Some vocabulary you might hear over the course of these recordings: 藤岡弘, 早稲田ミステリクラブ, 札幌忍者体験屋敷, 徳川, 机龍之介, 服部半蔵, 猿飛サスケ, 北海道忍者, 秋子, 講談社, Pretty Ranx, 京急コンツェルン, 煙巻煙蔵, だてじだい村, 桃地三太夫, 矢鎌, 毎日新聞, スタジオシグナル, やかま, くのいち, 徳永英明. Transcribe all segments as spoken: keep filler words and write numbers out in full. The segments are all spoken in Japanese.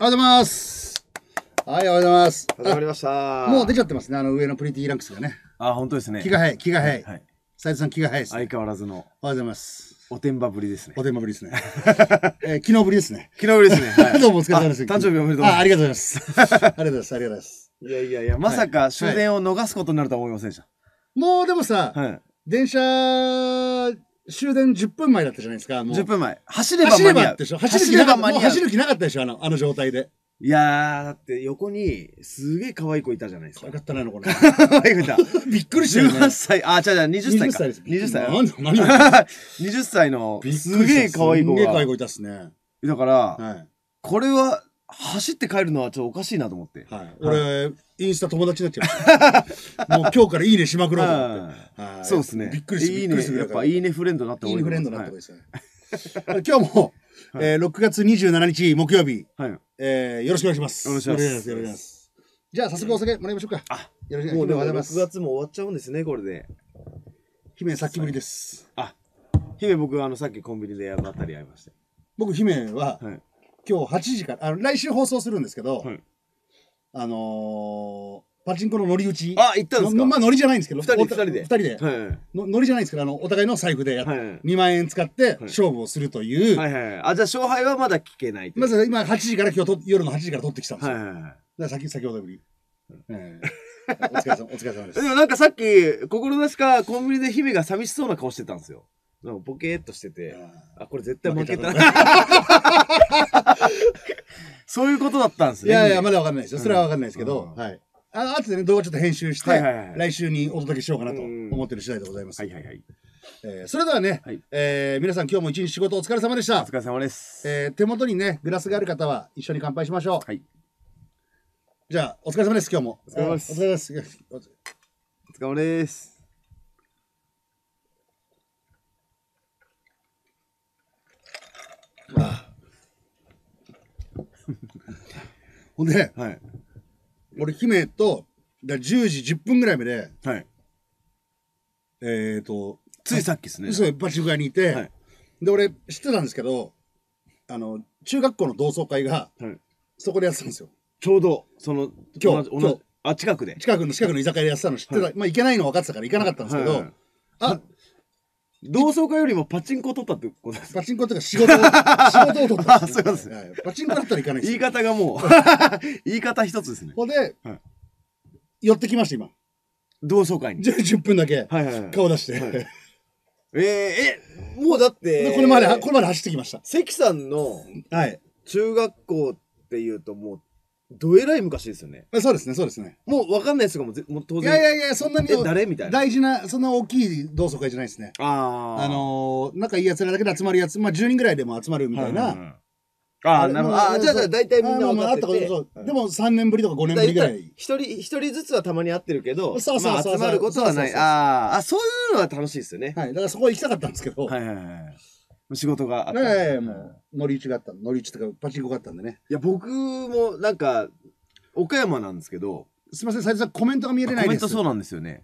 おはようございます。はい、おはようございます。始まりました。もう出ちゃってますね、あの上のプリティランクスがね。あ、本当ですね。気が早い、気が早い。はい。斉藤さん気が早いです、ね。相変わらずの。おはようございます。おてんばぶりですね。おてんばぶりですね。えー、昨日ぶりですね。昨日ぶりですね。はい、どうもお疲れ様です。誕生日おめでとうございます。あ、ありがとうございます。ありがとうございます。ありがとうございます。いやいやいや、まさか終電を逃すことになるとは思いませんでした。はい、もうでもさ、はい、電車、終電じゅっぷんまえだったじゃないですか。もうじゅっぷんまえ。走れば間に合う。走れば間に合う。走る気なかったでしょ、あの、あの状態で。いやー、だって横にすげえ可愛い子いたじゃないですか。可愛かったなの、これ。可愛い子いた。びっくりしたよね。じゅうはっさい、あ、違う違う、はたちか。はたち。何だ、はたちのすげえ可愛い子が。すげえ可愛い子いたっすね。だから、これは、走って帰るのはちょっとおかしいなと思って。はい。俺、インスタ友達になっちゃう。もう今日からいいねしまくろうと思って。そうですね。びっくりする。いいね、やっぱいいねフレンドになった方がいい。いいねフレンドになった方がいいですよね。今日も、ろくがつにじゅうしちにち木曜日、よろしくお願いします。よろしくお願いします。じゃあ早速お酒もらいましょうか。あ、よろしくお願いします。ろくがつも終わっちゃうんですね、これで。姫、さっきぶりです。あ、姫僕、あの、さっきコンビニでばったり会いました。僕、姫は、今日はちじから、あの、来週放送するんですけど、あの、パチンコの乗り打ち。あ、行ったんですか？まあ、乗りじゃないんですけど、ふたりで。ふたりで。乗りじゃないんですけど、あの、お互いの財布でにまんえん使って勝負をするという。はいはいはい。あ、じゃあ勝敗はまだ聞けない。まず今はちじから、今日夜のはちじから取ってきたんですよ。はいはいはい。先、先ほどぶり。お疲れ様、お疲れ様です。でもなんかさっき、心なしかコンビニで姫が寂しそうな顔してたんですよ。なんかボケーっとしてて、あ、これ絶対負けたな。そういうことだったんですね。いやいや、まだわかんないですよ。それはわかんないですけど、はい。あとでね、動画ちょっと編集して、来週にお届けしようかなと思ってる次第でございます。はいはいはい。それではね、皆さん今日も一日仕事お疲れ様でした。お疲れ様です。手元にね、グラスがある方は一緒に乾杯しましょう。はい。じゃあ、お疲れ様です、今日も。お疲れ様です。お疲れ様です。お疲れ様です。ほんで、はい。俺、姫と、じゅうじじゅっぷんぐらいまで、はい。えっと、ついさっきですね。そう、パチンコ屋にいて、はい、で、俺、知ってたんですけど、あの、中学校の同窓会が、はい、そこでやってたんですよ。ちょうど、その、今日、今日あ、近くで。近くの、近くの居酒屋でやってたの知ってた、はい、まあ、行けないの分かってたから行かなかったんですけど、はいはい、あ、同窓会よりもパチンコ取ったってことですか？パチンコというか仕事を、仕事を取った。あ、そうです。パチンコだったらいかないです。言い方がもう、言い方一つですね。ほんで、寄ってきました、今。同窓会に。じゅっぷんだけ、顔出して。ええ、もうだって、これまで、これまで走ってきました。関さんの、中学校っていうともう、どえらい昔ですよね。そうですね、そうですね。もう分かんないですか、もう当然。いやいやいや、そんなに大事な、そんな大きい同窓会じゃないですね。ああ。あの、仲いいやつらだけで集まるやつ、まあじゅうにんぐらいでも集まるみたいな。ああ、なるほど。ああ、じゃあ大体みんな分かってて。でもさんねんぶりとかごねんぶりぐらい。一人、一人ずつはたまに会ってるけど、集まることはない。ああ、そういうのは楽しいですよね。はい。だからそこ行きたかったんですけど。はいはいはい。仕事があった。ええ、もう、乗り打ちがあった。乗り打ちとか、パチンコがあったんでね。いや、僕も、なんか、岡山なんですけど、すみません、斉藤さん、コメントが見えれないです。コメントそうなんですよね。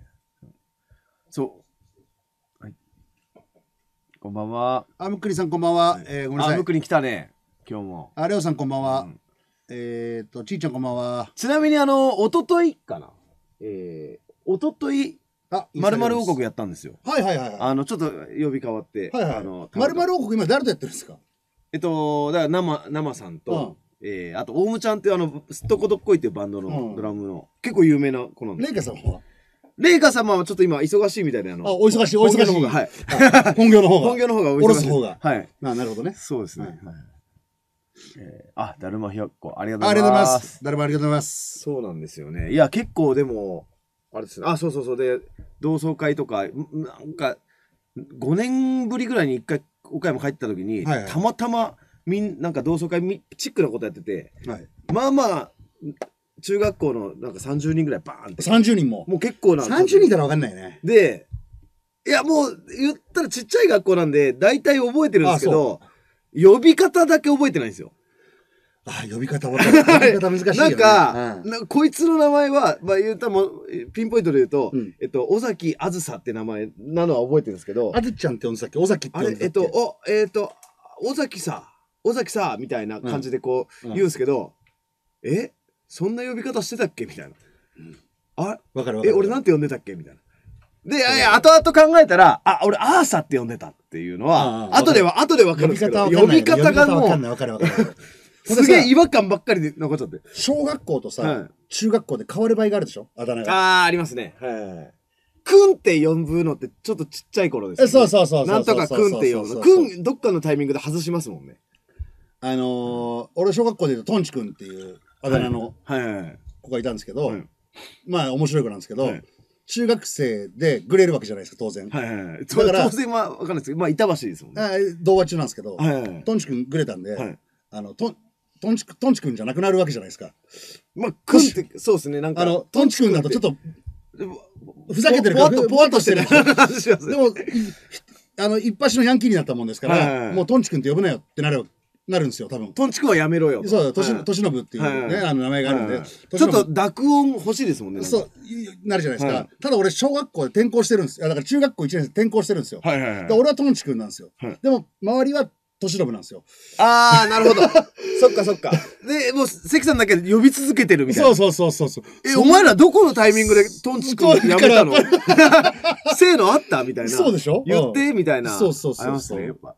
そう。はい。こんばんは。あ、むっくりさん、こんばんは。えー、ごめんなさい。あ、むっくり来たね。今日も。あ、レオさん、こんばんは。うん、えっと、ちいちゃん、こんばんは。ちなみに、あの、おとといかな。えー、おととい、まるまる王国やったんですよ。はいはいはい。あの、ちょっと呼び変わって。はいはい。まるまる王国今誰とやってるんですか？えっと、だから生、生さんと、え、あと、オウムちゃんっていうあの、すっとこどっこいっていうバンドのドラムの、結構有名な子なんです。レイカ様は？レイカ様はちょっと今忙しいみたいなの。あ、お忙しい、お忙しい。本業の方が。本業の方が。おろす方が。はい。なるほどね。そうですね。あ、だるまひよっこ。ありがとうございます。だるまありがとうございます。そうなんですよね。いや、結構でも、あれですね、あ、そうそうそう。で、同窓会とか、なんか、ごねんぶりぐらいにいっかい、岡山帰った時に、はいはい、たまたま、みん、なんか同窓会み、チックなことやってて、はい、まあまあ、中学校のなんかさんじゅうにんぐらいバーンって。さんじゅうにんももう結構な。さんじゅうにんだら分かんないね。で、いやもう、言ったらちっちゃい学校なんで、大体覚えてるんですけど、呼び方だけ覚えてないんですよ。ああ、呼び方は、呼び方難しいよね。なんか、うん、なんかこいつの名前は、まあ言うたらもう、ピンポイントで言うと、うん、えっと、尾崎あずさって名前なのは覚えてるんですけど。あずちゃんって呼んでたっけ？尾崎って呼んでたっけ？あれ、えっと、お、えっと、尾崎さ、尾崎さ、みたいな感じでこう、うん、言うんですけど、うんえそんな呼び方してたっけみたいな。うん、あわかるわかる。え、俺なんて呼んでたっけみたいな。で、いや後々考えたら、あ、俺、アーサって呼んでたっていうのは、後では、後で分かるんですけど、呼び方がもう、すげえ違和感ばっかりで残っちゃって。小学校とさ、中学校で変わる場合があるでしょあだ名が。ああ、ありますね。はい。くんって呼ぶのってちょっとちっちゃい頃です。そうそうそう。なんとかくんって呼ぶ。くん、どっかのタイミングで外しますもんね。あの、俺、小学校で言うと、トンチくんっていうあだ名の子がいたんですけど、まあ、面白い子なんですけど、中学生でグレるわけじゃないですか、当然。はいはい。当然は分かんないですけど、まあ、板橋ですもんね。童話中なんですけど、トンチくんグレたんで、あの、トンチくんじゃなくなるわけじゃないですか。まあ、くんって、そうですね、なんか。あの、トンチくんだとちょっと、ふざけてるから、ぽわっとしてる。でも、あの、一発のヤンキーになったもんですから、もうトンチくんって呼ぶなよってなるんですよ、多分。トンチくんはやめろよ。そう、トシノブっていうね、あの名前があるんで。ちょっと濁音欲しいですもんね。そう、なるじゃないですか。ただ俺、小学校で転校してるんですよ。だから中学校いちねん生転校してるんですよ。俺はトンチくんなんですよ。でも、周りはトシノブなんですよ。あー、なるほど。そっかそっか。で、もう、関さんだけ呼び続けてるみたいな。そうそうそうそう。え、お前らどこのタイミングでトンチくんやめたの？せーのあったみたいな。そうでしょ？言ってみたいな。そうそうそう。ありますね、やっぱ。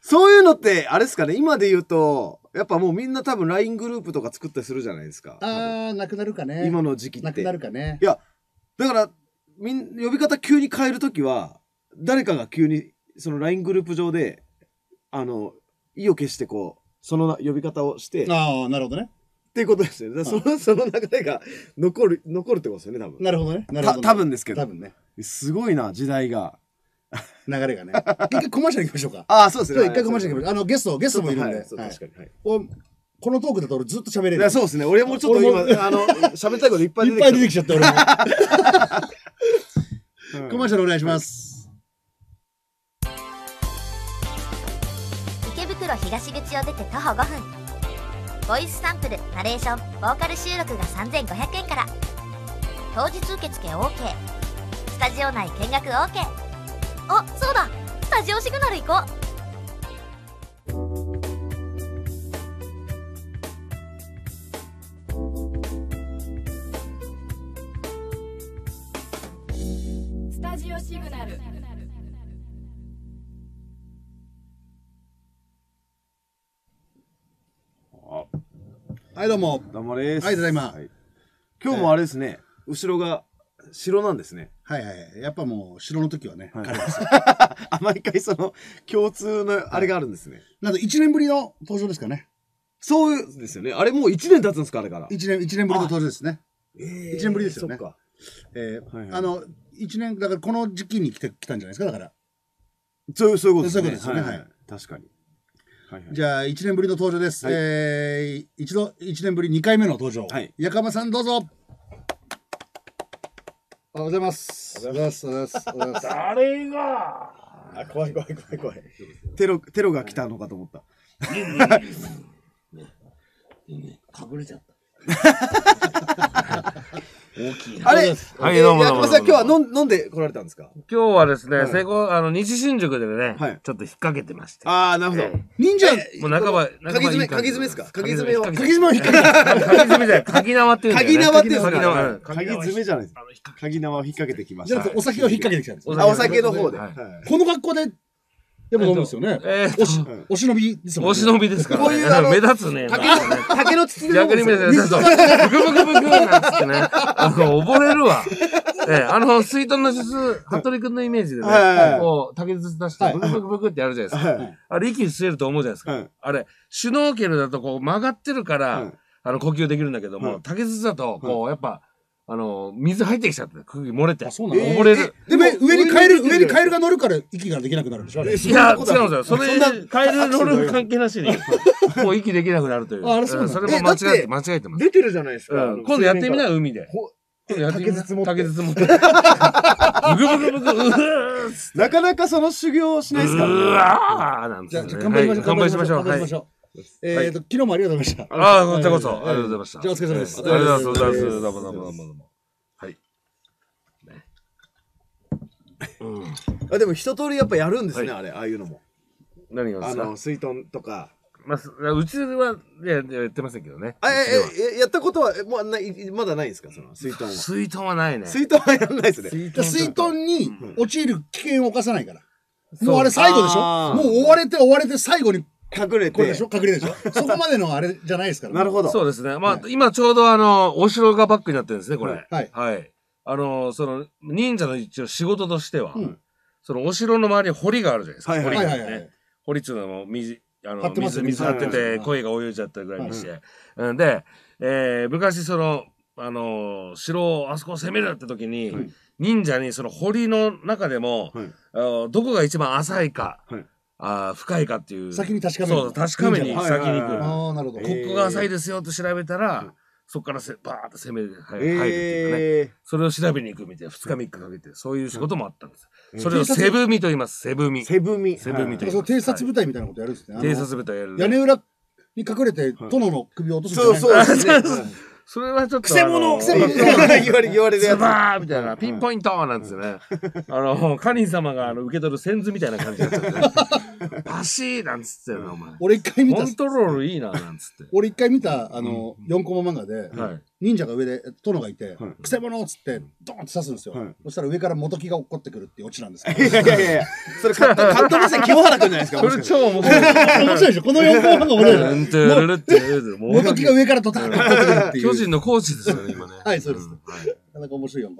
そういうのって、あれですかね、今で言うと、やっぱもうみんな多分 ライン グループとか作ったりするじゃないですか。ああ、なくなるかね。今の時期って。なくなるかね。いや、だから、みん、呼び方急に変えるときは、誰かが急に、その ライン グループ上で、あの、意を決してこう、その呼び方をして。ああ、なるほどね。っていうことですよね。その、その流れが残る、残るってことですよね、多分。なるほどね。なるほどね。た、多分ですけど。多分ね。すごいな、時代が。流れがね。一回コマーシャル行きましょうか。ああ、そうですね。一回コマーシャル行きましょう。あの、ゲスト、ゲストもいるんで。確かに。このトークだと俺ずっと喋れる。そうですね。俺もちょっと今、あの、喋りたいこといっぱい出てきちゃって、俺も。コマーシャルお願いします。池袋東口を出て徒歩ごふん。ボイスサンプル、ナレーション、ボーカル収録がさんぜんごひゃくえんから。当日受付 オーケー。スタジオ内見学 オーケー。あ、そうだ。スタジオシグナル行こう。スタジオシグナル。はい、どうも。どうもです。はい、ただいま。今日もあれですね。後ろが。城なんですね。はいはい。やっぱもう、城の時はね、彼です。あ、毎回その、共通のあれがあるんですね。なんといちねんぶりの登場ですかね。そうですよね。あれもういちねん経つんですか、あれから。いちねん、いちねんぶりの登場ですね。いちねんぶりですよね。そっか。ええ、あの、いちねん、だからこの時期に来て、来たんじゃないですか、だから。そういうことですね。そういうことですよね。はい。確かに。じゃあ、いちねんぶりの登場です。ええ、一度、いちねんぶりにかいめの登場。はい。矢釜さんどうぞ。おはようございます。おはようございます。誰があ、怖い怖い怖い怖い。テロ、テロが来たのかと思った。隠れちゃった。大きい。あれ、はい、どうも。矢釜さん、今日は飲んで来られたんですか？今日はですね、成功、あの、西新宿でね、ちょっと引っ掛けてまして。ああ、なるほど。忍者、もう半ば、かぎ詰め、かぎ詰めですか？かぎ詰めを。かぎ詰めを引っ掛けて。かぎ詰めじゃない。かぎ縄っていう。かぎ縄っていう。かぎ縄。かぎ詰めじゃないです。かぎ縄を引っ掛けてきました。じゃあ、お酒を引っ掛けてきたんですか？あ、お酒の方で。この格好で、でも飲むんですよね。ええ、おし、お忍びですもんね。お忍びですから。こういう目立つね。竹の筒で。逆に目立つ。ブクブクブクなんつってね。あの、溺れるわ。ええ、あの、水遁の術、服部君のイメージでね、こう、竹の筒出して、ブクブクブクってやるじゃないですか。あれ、息吸えると思うじゃないですか。あれ、シュノーケルだとこう曲がってるから、あの、呼吸できるんだけども、竹筒だと、こう、やっぱ、あの、水入ってきちゃって、空気漏れて。溺れる。でも、上にカエル、上にカエルが乗るから息ができなくなるんでしょ？いや、違うんですよ。それ、カエル乗る関係なしに、もう息できなくなるという。あ、そうなんですか。それも間違えて、間違えてます。出てるじゃないですか。今度やってみない？海で。竹筒持って。竹筒持って。ブクブクブク、うーなかなかその修行しないですからね。うわーなんですね。じゃあ、乾杯しましょう。乾杯しましょう。乾杯しましょう。えっと、昨日もありがとうございました。ああ、こちらこそ。ありがとうございました。じゃあ、お疲れ様です。ありがとうございます。どうもどうもどうもどうも。はい。あ、でも一通りやっぱやるんですね、あれ、ああいうのも。何がですか？あの、水遁とか。まあ、うちは、いや、やってませんけどね。あ、え、やったことは、もうない、まだないんですか、その、水遁は。水遁はないね。水遁はやんないですね。水遁に陥る危険を犯さないから。もうあれ最後でしょ？もう追われて追われて最後に隠れて。これでしょ？隠れでしょ？そこまでのあれじゃないですから。なるほど。そうですね。まあ、今ちょうどあの、お城がバックになってるんですね、これ。はい。はい。あの、その、忍者の一応仕事としては、そのお城の周りに堀があるじゃないですか。堀がね。堀っていうのはもう水、あの、水、水張ってて、鯉が泳いじゃったぐらいにして。うんで、えー、昔その、あの、城をあそこを攻めるって時に、忍者にその堀の中でも、どこが一番浅いか、深いかっていう。先に確かめに。そう、確かめに先に行く。ああ、なるほど。ここが浅いですよって調べたら、そこからバーッと攻める、入るっていうかね。それを調べに行くみたいな、二日三日かけて、そういう仕事もあったんです。それをセブミと言います、セブミ。セブミ。セブミと言います。偵察部隊みたいなことやるんですね。偵察部隊やる。屋根裏に隠れて、殿の首を落とすみたいな。そうそうそう。それはちょっと。くせ者くせ者言われ、言われるやつ。バーみたいな、ピンポイントなんですよね。あの、カニン様が受け取る先図みたいな感じになっちゃって。バシーなんつってよな、お前。俺一回見た。コントロールいいな、なんつって。俺一回見た、あの、よんコマ漫画で、忍者が上で、殿がいて、くせ者っつって、ドーンって刺すんですよ。そしたら上から元木が落っこってくるっていうオチなんですけど。いやいやいや、それカット目線、清原くんじゃないですか。これ超面白い。面白いでしょ。このよんコマ漫画面白いです。元木が上からドタンって落っこってくるっていう。個人のコーチですよね、今ね。はい、そうです。なんか面白いよ。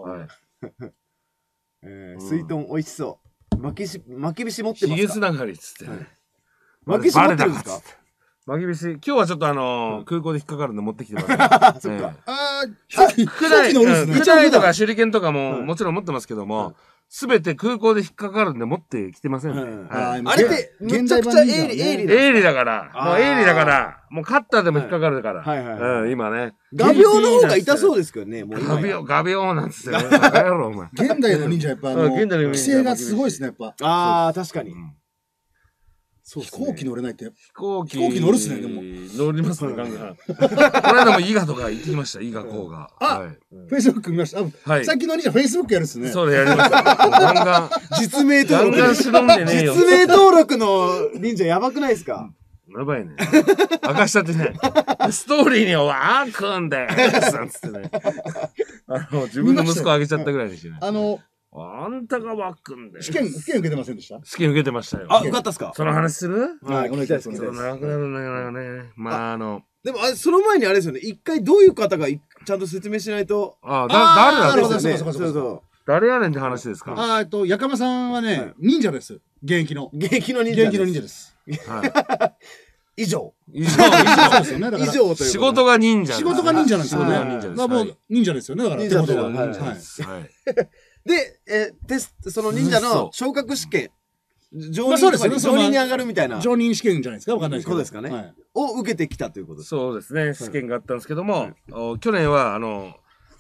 水遁美味しそう。まきびし持ってますか？ひげつながりっつって。まきびし持ってるんですか？まきびし。今日はちょっとあの、空港で引っかかるんで持ってきてます。そっか。ああ、くだいとか手裏剣とかももちろん持ってますけども、すべて空港で引っかかるんで持ってきてませんね。あれって、めちゃくちゃ鋭利、鋭利だから。鋭利だから。もう鋭利だから。もうカッターでも引っかかるから。うん、今ね。画鋲の方が痛そうですけどね、もう。画鋲、画鋲なんつってね。バカ野郎、お前。現代の忍者やっぱ、規制がすごいですね、やっぱ。ああ、確かに。飛行機乗れないって。飛行機乗るっすね、でも。乗りますね、ガンガン。これでも伊賀とか行ってきました、伊賀こうが。あ、フェイスブック見ました。さっきの兄がフェイスブックやるっすね。そうでやりました。ガンガン。実名登録。実名登録の忍者やばくないですか？やばいね。明かしたってね。ストーリーには、あーくんだよ。つってね。あの、自分の息子あげちゃったぐらいでしたね。あの、あんたがわっくんで。試験、試験受けてませんでした？試験受けてましたよ。あ、受かったっすか？その話する？はい、お願いします。長くなるんだよね。まあ、あの。でも、その前にあれですよね。一回どういう方がちゃんと説明しないと。ああ、誰なんですか？そうそうそう。誰やねんって話ですか？あ、えっと、やかまさんはね、忍者です。現役の。現役の忍者。現役の忍者です。はい。以上。以上。以上。仕事が忍者。仕事が忍者なんですよね。まあもう忍者ですよね。だから。忍者です。はい。で、え、テスト、その忍者の昇格試験。上忍に上がるみたいな。上忍試験じゃないですか。わかんないですけど。そうですかね。を受けてきたということです。そうですね。試験があったんですけども、去年は、あの、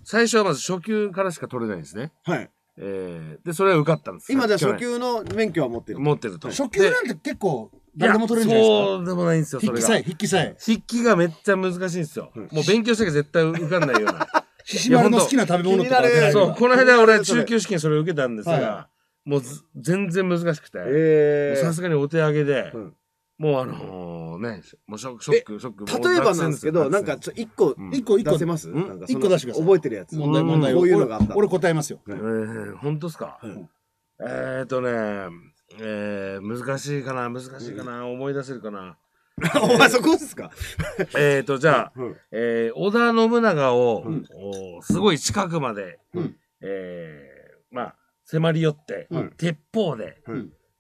最初はまず初級からしか取れないんですね。はい。え、で、それは受かったんです。今じゃ初級の免許は持ってる。持ってると。初級なんて結構、誰でも取れるんじゃないですか。そうでもないんですよ、それが。筆記さえ、筆記さえ。筆記がめっちゃ難しいんですよ。もう勉強したけど絶対受かんないような。獅子丸の好きな食べ物とか。そう、この間俺中級試験それ受けたんですが、もう全然難しくて、さすがにお手上げで、もうあのね、もうショック、ショック。例えばなんですけど、なんかちょ、一個、一個出せます？一個出してください。覚えてるやつ。問題、問題。こういうのがあった。俺答えますよ。ええ、本当ですか？えっとね、えー、難しいかな、難しいかな、思い出せるかな。お前そこですか？えっと、じゃあ、えー、織田信長を、すごい近くまで、えー、まあ、迫り寄って、鉄砲で、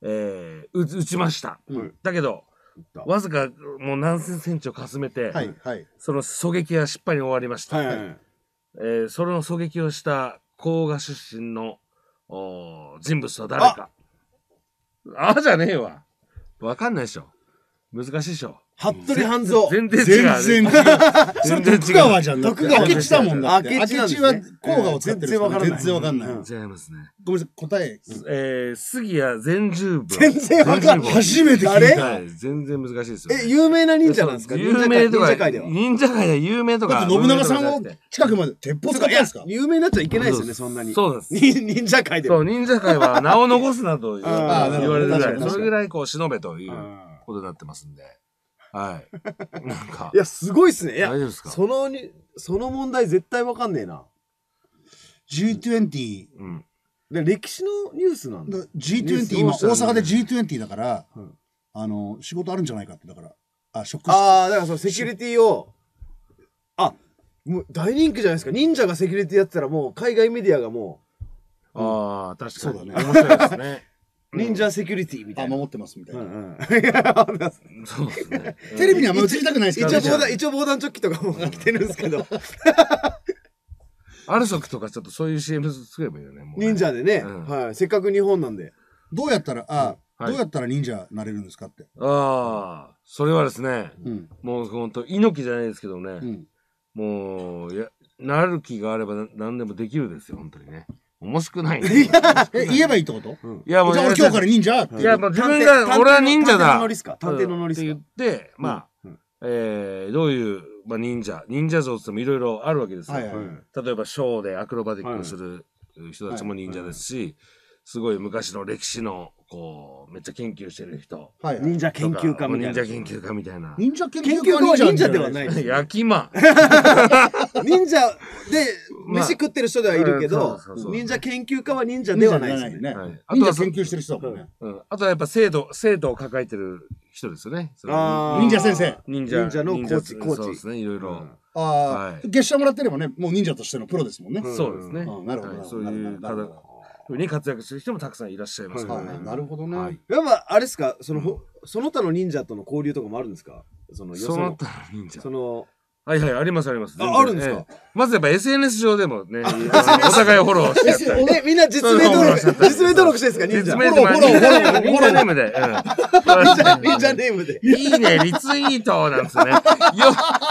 えー、撃ちました。だけど、わずか、もう何センチをかすめて、その狙撃は失敗に終わりました。えー、その狙撃をした、甲賀出身の、人物は誰か。あじゃねえわ。わかんないでしょ。難しいでしょ。服部半蔵。全然違う。全然違う。それ徳川じゃん。徳川。明智だもんな。明智は甲賀を使ってる。全然わかんない。全然わかんない。違いますね。ごめんなさい、答え。え、杉谷善十郎。全然わかんない。初めて聞いた。全然難しいですよ。え、有名な忍者なんですか？有名とか。忍者界では。忍者界では有名とか。だって信長さんを近くまで鉄砲使ったんですか？有名になっちゃいけないですよね、そんなに。そうです。忍者界では。そう、忍者界は名を残すなと言われるぐらい。それぐらいこう、忍べということになってますんで。はい。なんか。いや、すごいっすね。いや、大丈夫ですか？そのに、その問題絶対わかんねえな。ジートゥエンティー。うん。で、歴史のニュースなんだ。ジートゥエンティー、今、大阪で ジートゥエンティー だから、うん、あの、仕事あるんじゃないかって、だから。あ、ショック。ああ、だからそのセキュリティを、あ、もう大人気じゃないですか。忍者がセキュリティやってたら、もう海外メディアがもう。ああ、確かに。そうだね。面白いですね。忍者セキュリティみたいな。守ってますみたいな。そうですね。テレビには映りたくないですからね。一応防弾チョッキとかも買ってるんですけど。アルソクとかちょっとそういう シーエム 作ればいいよね。忍者でね。はい。せっかく日本なんで。どうやったら、ああ、どうやったら忍者なれるんですかって。ああ、それはですね、もう本当猪木じゃないですけどね、もう、や、なる気があれば何でもできるですよ、本当にね。面白くないね。え、言えばいいってこと？いや、もう。じゃあ俺今日から忍者って。いや、もう自分が、俺は忍者だ。探偵のノリスか。探偵のノリスか。って言って、まあ、えー、どういう、まあ忍者、忍者像って言ってもいろいろあるわけですよ。例えばショーでアクロバティックをする人たちも忍者ですし、すごい昔の歴史の、こう、めっちゃ研究してる人。忍者研究家みたいな。忍者研究家みたいな。忍者研究家は忍者ではない。焼きま。忍者で、飯食ってる人ではいるけど、忍者研究家は忍者ではないですね。忍者研究してる人だもんね。あとはやっぱ生徒、生徒を抱えてる人ですよね。忍者先生。忍者のコーチ、コーチ。そうですね、いろいろ。ああ、月謝もらってればね、もう忍者としてのプロですもんね。そうですね。なるほど。そういうに活躍する人もたくさんいらっしゃいますからね。なるほどね。やっぱあれですか、そのその他の忍者との交流とかもあるんですか？そのその他の忍者。そのはいはいありますあります。あるんですか？まずやっぱ エスエヌエス 上でもね、お互いフォローしてやったり。みんな実名登録実名登録してるんですか？忍者。フォローフォローフォロー忍者ネームで。忍者ネームで。いいねリツイートなんですね。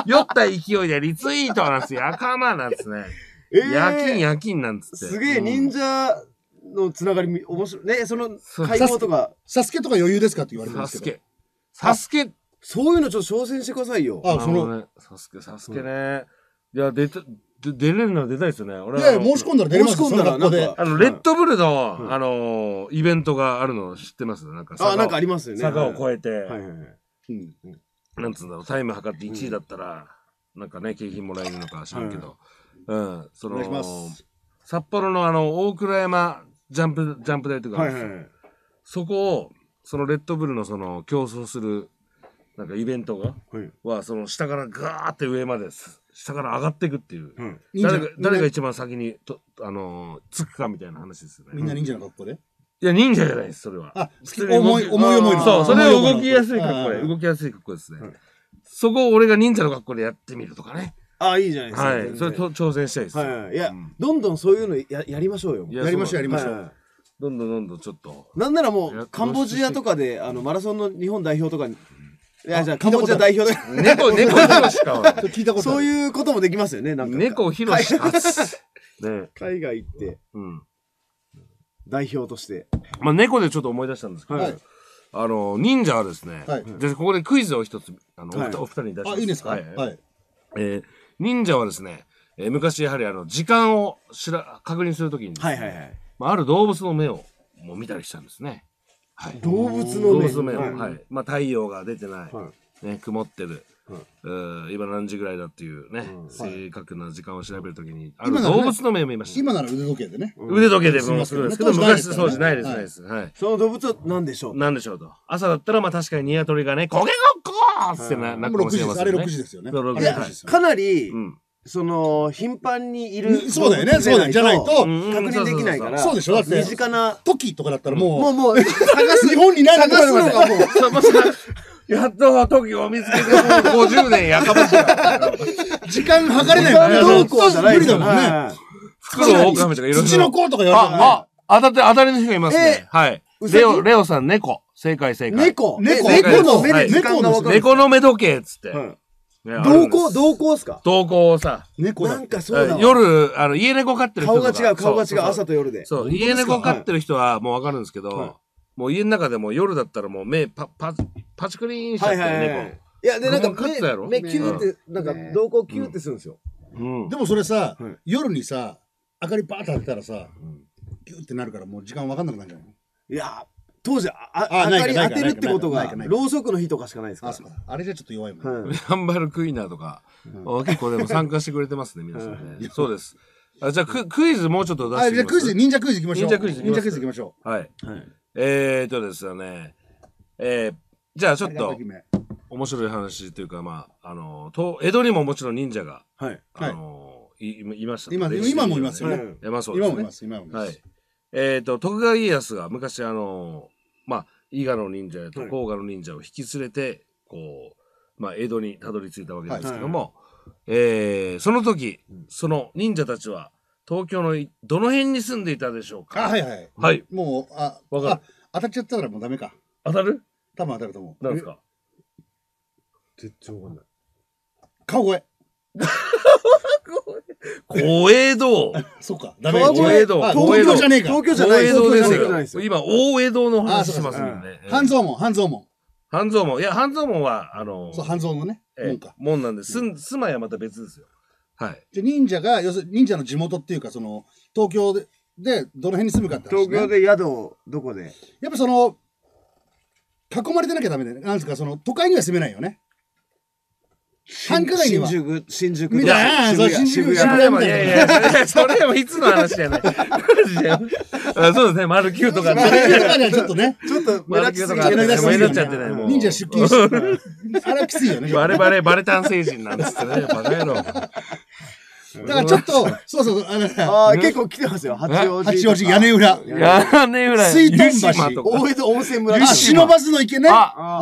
酔った勢いでリツイートなんですよ。赤間なんですね。夜勤夜勤なんつって。すげえ忍者。のつながり、面白い。ね、その、会合とか。サスケとか余裕ですかって言われてますけど。サスケ。サスケ。そういうのちょっと挑戦してくださいよ。あ、その。サスケ、サスケね。いや、出た、出れるなら出たいですよね。俺は。いや、申し込んだら出れますよ。申し込んだら、なんか。あの、レッドブルの、あの、イベントがあるの知ってます？なんか。あ、なんかありますよね。坂を越えて。はいはいはい。なんつうんだろう、タイム測っていちいだったら、なんかね、景品もらえるのか知らんけど。うん、その、札幌のあの、大倉山、ジャンプ、ジャンプ台とかあるんですよ。そこを、そのレッドブルのその競争する、なんかイベントが、はい、は、その下からガーって上まで、下から上がっていくっていう。うん、誰が、誰が一番先にと、あのー、着くかみたいな話ですよね。みんな忍者の格好で？いや、忍者じゃないです、それは。あ、重い、重い重いの。そう、それを動きやすい格好で、動きやすい格好ですね。はい、そこを俺が忍者の格好でやってみるとかね。ああ、いいじゃないですか。はい。それと挑戦したいです。はい。いや、どんどんそういうのやりましょうよ。やりましょう、やりましょう。どんどんどんどんちょっと。なんならもう、カンボジアとかで、あの、マラソンの日本代表とかに、いや、じゃあ、カンボジア代表で。猫、猫ひろしか。聞いたことそういうこともできますよね、なんか。猫ひろしか。海外行って、代表として。まあ、猫でちょっと思い出したんですけど、あの、忍者はですね、じゃあここでクイズを一つ、あの、お二人に出して。あ、いいですか？はい。えー、忍者はですね、えー、昔やはりあの時間をしら確認するときにですね、ある動物の目をもう見たりしたんですね。はい、動物の目を、はい、まあ太陽が出てない、はい、ね、曇ってる、はい、今何時ぐらいだっていうね、うん、正確な時間を調べるときに、ある動物の目を見ました。今なら腕時計でね。腕時計でもするんですけど、昔そうじゃないです、ないです。はい。その動物は何でしょう？何でしょうと。朝だったらまあ確かにニワトリがね、こげごっこってな、なんかもしれませんね。あれろくじですよね。かなり、その、頻繁にいる。そうだよね、そうだよね。じゃないと、確認できないから。そうでしょ、だって。身近な。トキとかだったらもう、もうもう、探す、日本にないのかも。やっとトキを見つけて、もうごじゅうねんやかましい。時間測れないもんね。どうこうじゃないですよね。袋を狼とかいろいろ。土の子とか言われて。あ、あ、当たって、当たりの人がいますね。はい。レオ、レオさん、猫。正解、正解。猫猫の目で、猫の猫の目時計っつって。同行、同行っすか？同行をさ。猫なんかそうだ。夜、あの、家猫飼ってる人は。顔が違う、顔が違う、朝と夜で。そう、家猫飼ってる人はもうわかるんですけど、もう家の中でも夜だったらもう目、パ、パ、パチクリーンしちゃってる猫。いや、で、なんか目、目キューって、なんか同行キューってするんですよ。でもそれさ、夜にさ、明かりバーって当てたらさ、キューってなるからもう時間わかんなくなるんじゃない？いや、当時あ明かり当てるってことがろうそくの火とかしかないですから。あれじゃちょっと弱いもん。ハンバルクイーナーとか結構でも参加してくれてますね皆さんね。そうです。じゃあクイズもうちょっと出して。じゃあクイズ忍者クイズいきましょう。忍者クイズ忍者クイズいきましょう。はい。えっとですよね。えじゃあちょっと面白い話というかまああの江戸にももちろん忍者があのいました。今今もいますよね。今もいます今もいます。えっと徳川家康が昔あのまあ、伊賀の忍者やと甲賀の忍者を引き連れて、こう、まあ、江戸にたどり着いたわけですけども、え、その時、その忍者たちは、東京のどの辺に住んでいたでしょうか？あ、はいはい。はい。もう、あ、わかる。当たっちゃったらもうダメか。当たる？多分当たると思う。何ですか？絶対わかんない。川越。小江戸。そうか。ダメ。小江戸。東京じゃねえか。東京じゃない。小江戸ですよ。今、大江戸の話しますもんね。半蔵門、半蔵門。半蔵門。いや、半蔵門は、あの、そう、半蔵のね、門か。門なんです。住まいはまた別ですよ。はい。じゃ忍者が、要するに忍者の地元っていうか、その、東京で、どの辺に住むかって話。東京で宿を、どこで。やっぱその、囲まれてなきゃダメだよね。なんですか、その、都会には住めないよね。繁華街には新宿、新宿みたいな。新宿、渋谷みたいな。いやいや、それはいつの話じゃない。そうですね、マルキューとかね。マルキューとかにはちょっとね。ちょっと、マルキューとか目立っちゃってない。忍者出勤して。あれはきついよね。バレバレ、バレたん成人なんですってね。バカ野郎。だからちょっと、そうそう、ああ、結構来てますよ。八王子。八王子、屋根裏。屋根裏。水遁橋。大江戸温泉村。あ、忍ばずの池ね。あ、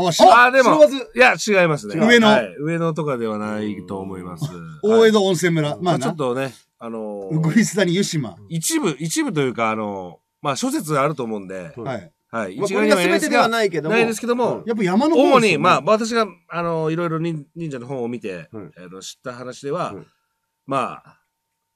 でも、いや、違いますね。上野。上野とかではないと思います。大江戸温泉村。まあ、ちょっとね、あの、うぐいす谷湯島。一部、一部というか、あの、まあ、諸説あると思うんで、はい。はい。一概には全てではないけども。ないですけども、やっぱ山の方主に、まあ、私が、あの、いろいろ忍者の本を見て、知った話では、まあ、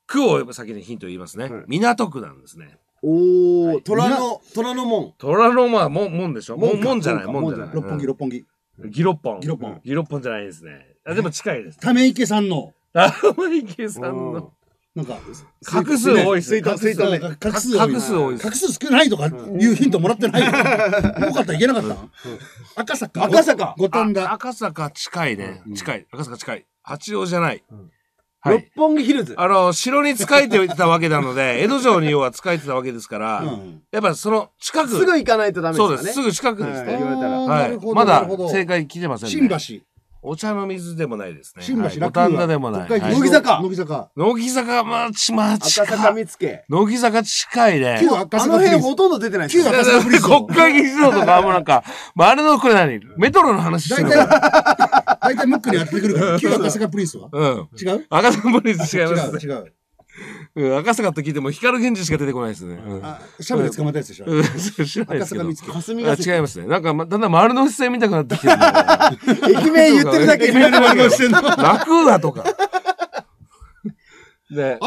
区を先にヒント言いますね。港区なんですね。おー、虎の、虎の門。虎の門は門でしょ？門じゃない、門じゃない。六本木、六本木。ギロッポン。ギロッポン。ギロッポンじゃないですね。あ、でも近いです。ため池さんの。ため池さんの。なんか、画数多いっすね。画数多い。画数多い。画数少ないとかいうヒントもらってないよ。多かった、いけなかった？赤坂。赤坂。五反田。赤坂近いね。近い。赤坂近い。八王子じゃない。六本木ヒルズ。あの、城に仕えてたわけなので、江戸城に要は仕えてたわけですから、やっぱその近く。すぐ行かないとダメですね。そうです。すぐ近くですね。はい。まだ正解来てませんね。新橋。お茶の水でもないですね。新橋、五反田でもない。乃木坂。乃木坂。乃木坂、まあ、ちまち。赤坂見附。乃木坂近いね。あの辺ほとんど出てないです。旧赤坂フリーズ。国会議事堂とか、もうなんか、あれのこれ何？メトロの話してるから。大体ムックにやってくるから、旧赤坂プリンスは？うん。違う？赤坂プリンス違います。違う。うん、赤坂って聞いても光源氏しか出てこないですね。あ、シャブで捕まったやつでしょ？うん、知らないですけど。赤坂霞が関。違いますね。なんか、だんだん丸の内線見たくなってきてる。駅名言ってるだけ。駅名の丸の内線の。楽だとか。あ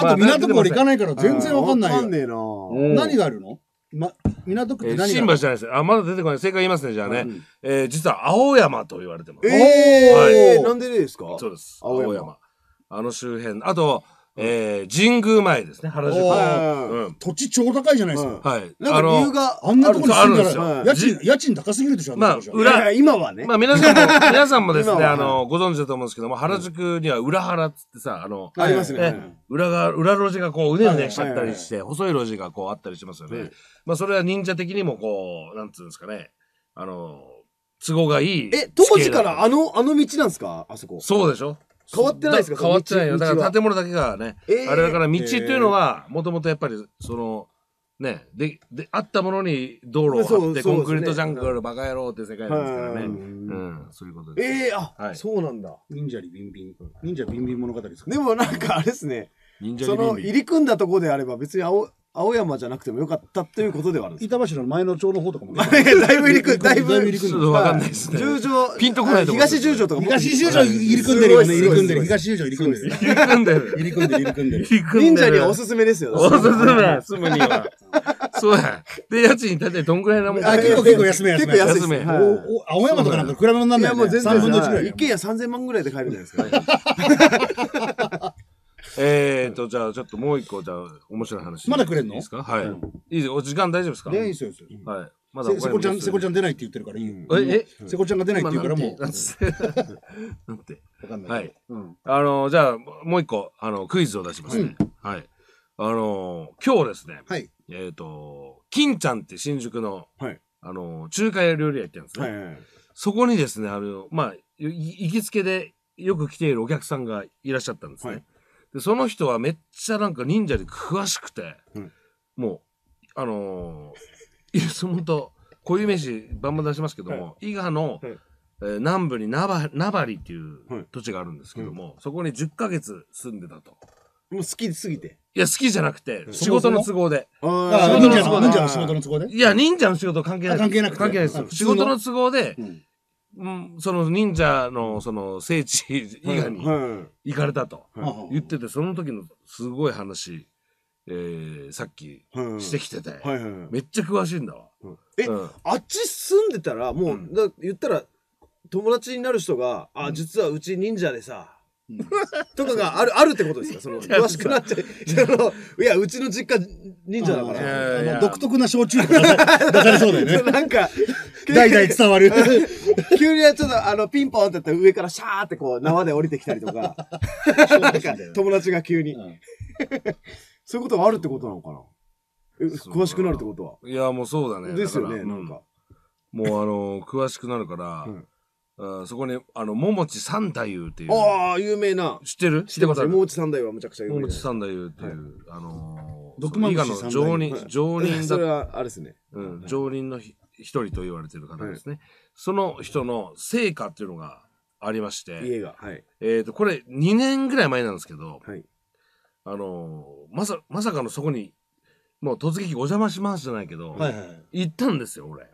と港区まで行かないから全然わかんないよ。わかんねえな。何があるの？ま、港区って何？新橋じゃないです。あ、まだ出てこない。正解言いますね、じゃあね。え、実は青山と言われてます。ええ、なんでですか？そうです。青山。あの周辺。あと、え、神宮前ですね、原宿。土地超高いじゃないですか。はい。なんか理由があんなところに住んでるんですよ。家賃高すぎるでしょ、まあ、裏、今はね。まあ、皆さんも、皆さんもですね、あの、ご存知だと思うんですけども、原宿には裏原っつってさ、あの、ありますね。裏が、裏路地がこう、うねうねしちゃったりして、細い路地がこうあったりしますよね。まあ、それは忍者的にもこう、なんつうんですかね、あの、都合がいい。え、当時からあの、あの道なんですか？あそこ。そうでしょ？変わってないですか？変わってないよ。だから建物だけがね、あれだから道というのは、もともとやっぱり、その、ね、で、で、あったものに道路を張って、コンクリートジャングル、バカ野郎って世界なんですからね。うん、そういうことです。ええ、あ、そうなんだ。忍者にビンビン。忍者ビンビン物語ですか？でもなんかあれですね、その、入り組んだとこであれば別に青、青山じゃなくてもよかったということではあるんです。板橋の前の町の方とかも。だいぶ入り組んで、だいぶ入り組んで。わかんないですね。十条。ピンとこないとこ。東十条とかも。東十条入り組んでるよね。入り組んでる。東十条入り組んでる。入り組んでる。入り組んでる。入り組んでる。忍者にはおすすめですよ。おすすめ。住むには。そうや。で、家賃大体どんぐらいなもんか。あ、結構結構安め安め。結構安め。青山とかなんか比べ物にならない。いやもう全然さんぶんのいちぐらい。一軒家さんぜんまんぐらいで買えるじゃないですか。えーと、じゃあ、ちょっともう一個、じゃあ、面白い話。まだくれんの？いいですか？はい。いいですよ。お時間大丈夫ですか？いいですよ。はい。まだセコちゃん、セコちゃん出ないって言ってるからいいよ。ええ、セコちゃんが出ないって言うからもう。なんて。わかんない。はい。あの、じゃあ、もう一個、あの、クイズを出しますね。はい。あの、今日ですね。はい。えっと、金ちゃんって新宿の、あの、中華料理屋行ってるんですね。そこにですね、あの、まあ、行きつけでよく来ているお客さんがいらっしゃったんですね。で、その人はめっちゃなんか忍者に詳しくて、もう、あの、いや、そのと、こういう飯、バンバン出しますけども、伊賀の南部に名張っていう土地があるんですけども、そこにじゅっかげつ住んでたと。もう好きすぎて。いや、好きじゃなくて、仕事の都合で。ああ、忍者の仕事の都合で？いや、忍者の仕事関係ない。関係なくて。関係ないです。仕事の都合で、その忍者のその聖地伊賀に行かれたと言ってて、その時のすごい話。えー、さっきしてきててめっちゃ詳しいんだわ。え、あっち住んでたらもうだ言ったら友達になる人が「あ、実はうち忍者でさ」とかがあるあるってことですか？その詳しくなっちゃう。いや、うちの実家忍者だから独特な焼酎とか出されそうだよね。なんか代々伝わる。急にちょっとあのピンポンってやったら上からシャーってこう縄で降りてきたりとか、友達が急に。そういうことがあるってことなのかな。詳しくなるってことは。いや、もうそうだね。ですよね、なんか。もうあの、詳しくなるから、そこに、あの、桃地三太夫っていう。ああ、有名な。知ってる？知ってます。桃地三太夫はむちゃくちゃ有名。桃地三太夫っていう、あの、伊賀の上人、上人だ。それはあれですね。上人の一人と言われてる方ですね。その人の聖火っていうのがありまして。家が。えっと、これにねんぐらい前なんですけど、あのー、まさ、まさかのそこに、もう突撃お邪魔しますじゃないけど、行ったんですよ、俺。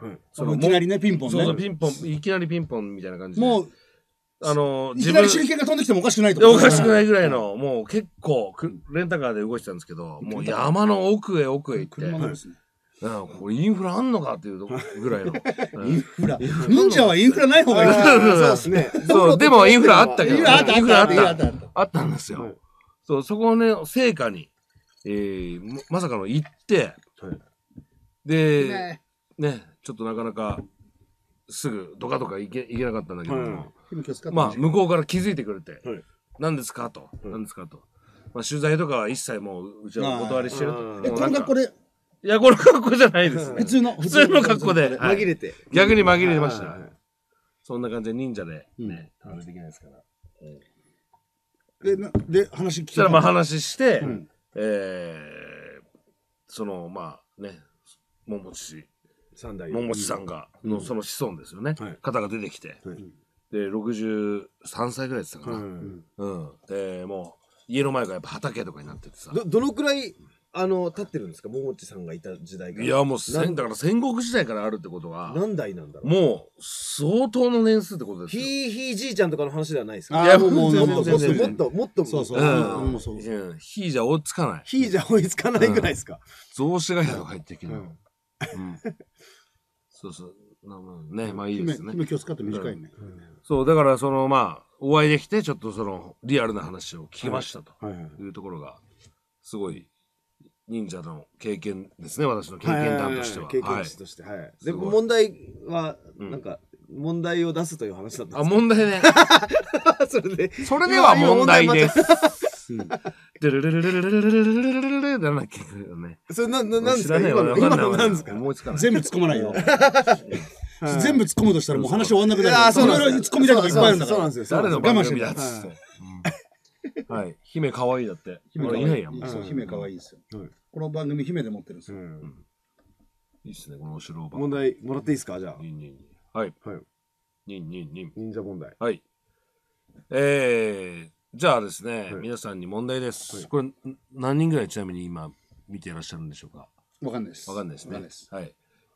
いきなりね、ピンポンね。そうそう、ピンポン、いきなりピンポンみたいな感じで。もう、あのー、いきなり手裏剣が飛んできてもおかしくないと。おかしくないぐらいの、もう結構、レンタカーで動いてたんですけど、もう山の奥へ奥へ行って。うん、これインフラあんのかっていうぐらいの。インフラ。忍者はインフラない方がいい。そうですね。そう、でもインフラあったけど。インフラあった、インフラあった。あったんですよ。そう、そこをね、聖火に、えー、まさかの行って、はい、で、ね、ちょっとなかなか、すぐ、どかどか行け、行けなかったんだけども、はい、まあ、向こうから気づいてくれて、はい、何ですかと、はい、何ですかと。まあ、取材とかは一切もう、うちはお断りしてると。え、この格好で？いや、この格好じゃないですね。普通の、普通の格好で。はい、紛れて。逆に紛れました。はい、そんな感じで忍者で、ね、食べていけないですから。はい、で、な、で、話聞いたら、まあ話して、うん、えー、その、まあね、桃地さん代、桃地さんが、の、その子孫ですよね。はい、方が出てきて、はい、で、ろくじゅうさんさいぐらいでしたかな。うん。うん、で、もう、家の前がやっぱ畑とかになっててさ。ど、どのくらい、あの、立ってるんですか、桃地さんがいた時代から。いや、もう、戦、だから戦国時代からあるってことは。何代なんだろう。もう、相当の年数ってことですよ。ひいひいじいちゃんとかの話ではないですか。いや、もう、もっと、もっと、もっと、そうそう。うん。ひいじゃ追いつかない。ひいじゃ追いつかないぐらいですか。雑司が谷とか入ってきてる。うん。そうそう。ね、まあいいですね。今日使って短いね。そう、だから、その、まあ、お会いできて、ちょっとその、リアルな話を聞きましたというところが、すごい、忍者の経験ですね、私の経験談としては。経験値として。はい。で、問題は、なんか、問題を出すという話だったんです。あ、問題ね。それで。それでは問題です。でるるるるるるるるるるるる、なんだっけね。それ、な、な、なんですか？今のなんですか？思いつかない。全部突っ込まないよ。全部突っ込むとしたらもう話終わんなくなる。ああ、そうなの。突っ込みたいこといっぱいあるんだから。そうなんですよ。誰の我慢してみたっつって。はい、姫可愛いだって。姫いないやん。そう、姫可愛いですよ。この番組姫で持ってるんですよ。いいっすね、このお城番組。問題もらっていいですか、じゃあ。にんにんにん。はい。にんにんにん。忍者問題。はい。えー、じゃあですね、皆さんに問題です。これ、何人ぐらいちなみに今、見ていらっしゃるんでしょうか。わかんないです。わかんないですね。わかんないです。はい。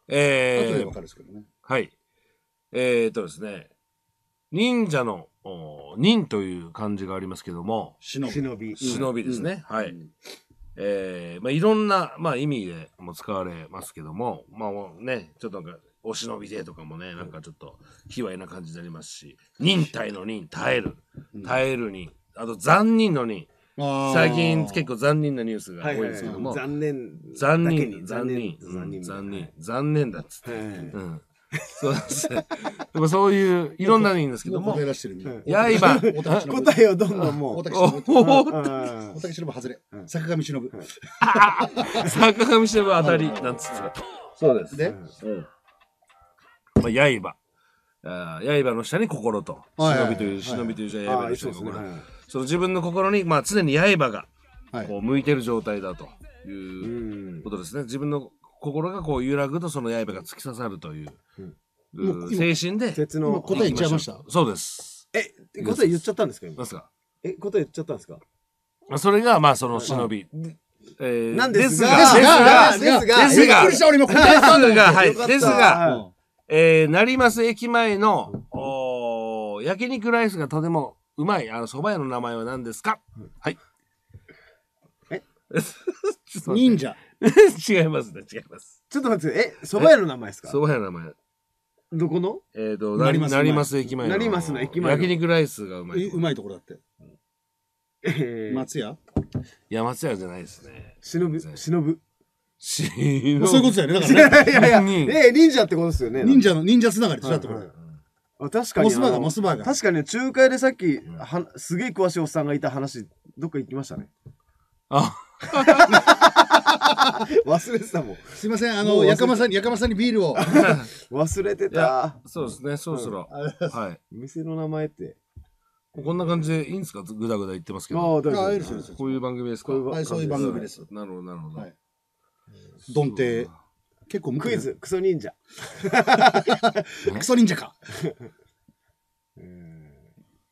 えー、後でわかるんですけどね。はい。えーとですね、忍者の、忍という漢字がありますけども、忍び。忍びですね。はい。えー、まあいろんな、まあ、意味でも使われますけども、まあね、ちょっとなんか、お忍びでとかもね、なんかちょっと、卑猥な感じになりますし、忍耐の忍、耐える。耐える忍。あと、残忍の忍。最近結構残念なニュースが多いですけども、残念残念残念残念残念だっつって、うん、そうですね。でもそういういろんなのいいんですけども、刃答えをどんどんもう大竹しのぶ外れ、坂上忍、坂上忍当たりなんつって、そうですね。刃、刃の下に心と、忍びという忍びというじゃ刃の下に心、その自分の心に、まあ、常に刃がこう向いてる状態だということですね。自分の心がこう揺らぐとその刃が突き刺さるという、うん、精神で答え言っちゃいました。そうです。え、答え言っちゃったんですか今。え、答え言っちゃったんですか。それがまあその忍びなんですが、ですがですがですがですが成増駅前の焼肉ライスがとてもうまい、あの蕎麦屋の名前は何ですか。はい。え？忍者。違いますね、違います。ちょっと待って、え、蕎麦屋の名前ですか。蕎麦屋の名前。どこの？えっと、成増駅前の。成増の駅前。焼肉ライスがうまい。うまいところだって。松屋？いや、松屋じゃないですね。忍ぶ、忍ぶ。そういうことだよね。だからね。いやいや。え、忍者ってことですよね。忍者の忍者つながり。そうだってことだよ。確かに確かに仲介でさっきはすげえ詳しいおっさんがいた話どっか行きましたね。あ忘れてたもん。すいません、あのやかまさんにやかまさんにビールを忘れてた。そうですね、そろそろはい店の名前ってこんな感じでいいんですか。ぐだぐだ言ってますけど、こういう番組ですか。そういう番組です。なるほどなるほど。ドンテ結構クイズクソ忍者クソ忍者か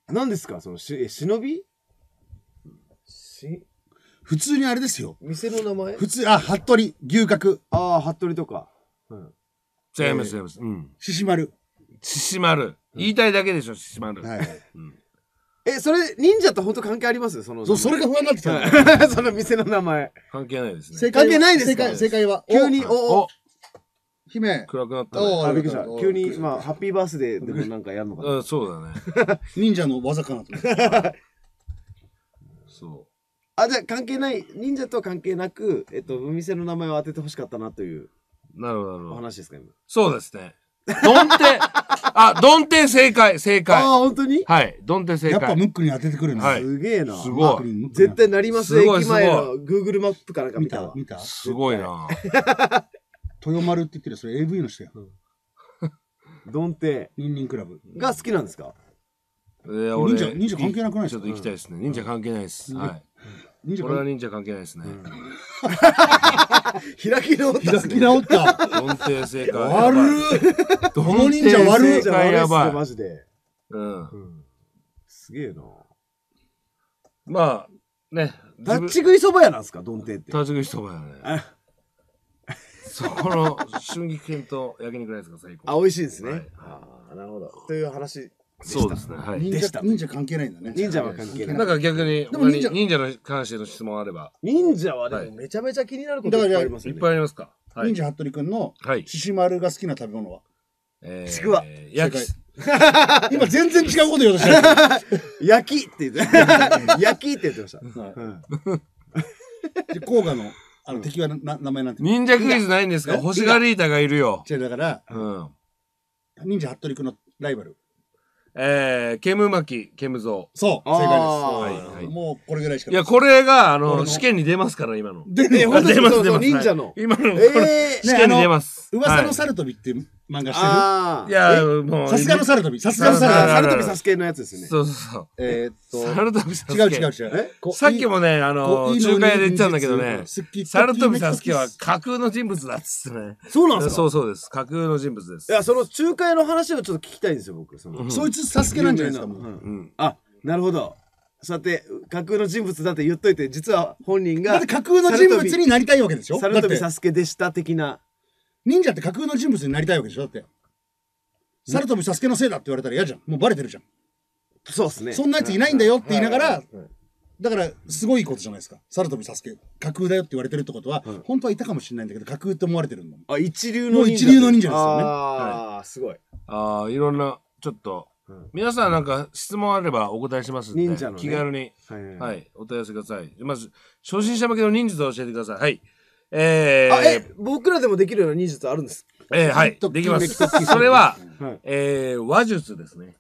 何ですかその忍び。普通にあれですよ、店の名前。普通、あ、服部牛角。ああ、服部とか。違います違います。獅子丸、獅子丸言いたいだけでしょ。獅子丸。え、それ忍者と本当関係あります？そのそれが不安になってきた。その店の名前関係ないですね。関係ないですか。正解は急にお姫暗くなった。あ、びっくりした。急にまあハッピーバースデーでもなんかやるのかな。そうだね。忍者の技かなと思って。そう。あ、じゃあ関係ない、忍者とは関係なく、えっとお店の名前を当ててほしかったなという。なるほどなるほど。お話ですか今。そうですね。どんて、あ、どんて正解正解。あ、本当に？はい。どんて正解。やっぱムックに当ててくるんです。すげえな。すごい。絶対なります。駅前の Google マップかなんか見たわ。見た。すごいな。豊丸って言ってる、それ エーブイ の人や。ドンテニンニンクラブが好きなんですか。忍者、忍者関係なくないですか。ちょっと行きたいですね。忍者関係ないです。はい。これは忍者関係ないですね。開き直った。開き直った。ドンテ正解。悪っ。この忍者悪いじゃないですか。マジで。うん。すげえな。まあね。立ち食いそば屋なんですかドンテって。立ち食いそば屋ね。そこの春菊犬と焼肉ライスが最高。あ、美味しいですね。あ、なるほど。という話。そうですね。はい。でした。忍者関係ないんだね。忍者は関係ない。なんか逆に忍者の関しての質問あれば。忍者はでもめちゃめちゃ気になることいっぱいありますね。いっぱいありますか。忍者服部君の獅子丸が好きな食べ物は。ちくわ。焼き。今全然違うこと言おうとした。焼きって言って。焼きって言ってました。で、甲賀の。あの敵はな名前なんて忍者クイズないんですか。星ガリータがいるよ。違う、だから忍者服部君のライバルえー煙巻煙蔵。そう、正解です。もうこれぐらいしか。いや、これがあの試験に出ますから。今の出ます出ます。忍者の今の試験に出ます。噂の猿飛びって漫画してる。いや、もうさすがの猿飛び、さすがの猿飛びサスケのやつですよね。そうそうそう。えっと猿飛びサスケ違う違う違う。さっきもね、あの仲介で言っちゃうんだけどね、猿飛びサスケは架空の人物だっつってね。そうなんですか。そうそうです。架空の人物です。いや、その仲介の話をちょっと聞きたいんですよ僕。そいつサスケなんじゃないですかもう。あ、なるほど。そうやって架空の人物だって言っといて、実は本人がだって架空の人物になりたいわけでしょ。猿飛びサスケでした的な。忍者って架空の人物になりたいわけでしょ。だって猿飛サスケのせいだって言われたら嫌じゃん。もうバレてるじゃん。そうですね。そんなやついないんだよって言いながら、だからすごいことじゃないですか。猿飛サスケ架空だよって言われてるってことは、うん、本当はいたかもしれないんだけど架空って思われてるんだもん。あ、一流の忍者。もう一流の忍者ですよね。ああ、はい、すごい。ああ、いろんなちょっとうん、皆さんなんか質問あればお答えしますんで、忍者の、ね、気軽に、はいはいはい、お問い合わせください。まず初心者向けの忍術を教えてください。はい。えー、あえ僕らでもできるような忍術あるんです。えー、はいできます。それは、はい、えー、話術ですね。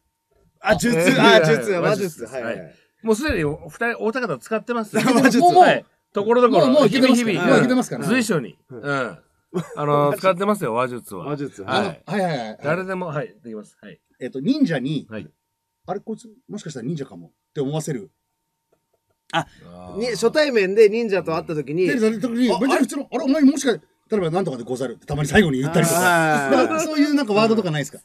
あ術あ術話術はい、はいはい、もうすでにお二人お二方使ってます。話術はい。ところどころもう日々日々随所にうんあの使ってますよ話術は。話術はいはいはい誰でもはいできますはい。えっと忍者にあれこいつもしかしたら忍者かもって思わせる。あに初対面で忍者と会った時に。普通のあれお前もしか例えばなんとかでござるってたまに最後に言ったりとかそういうなんかワードとかないですか。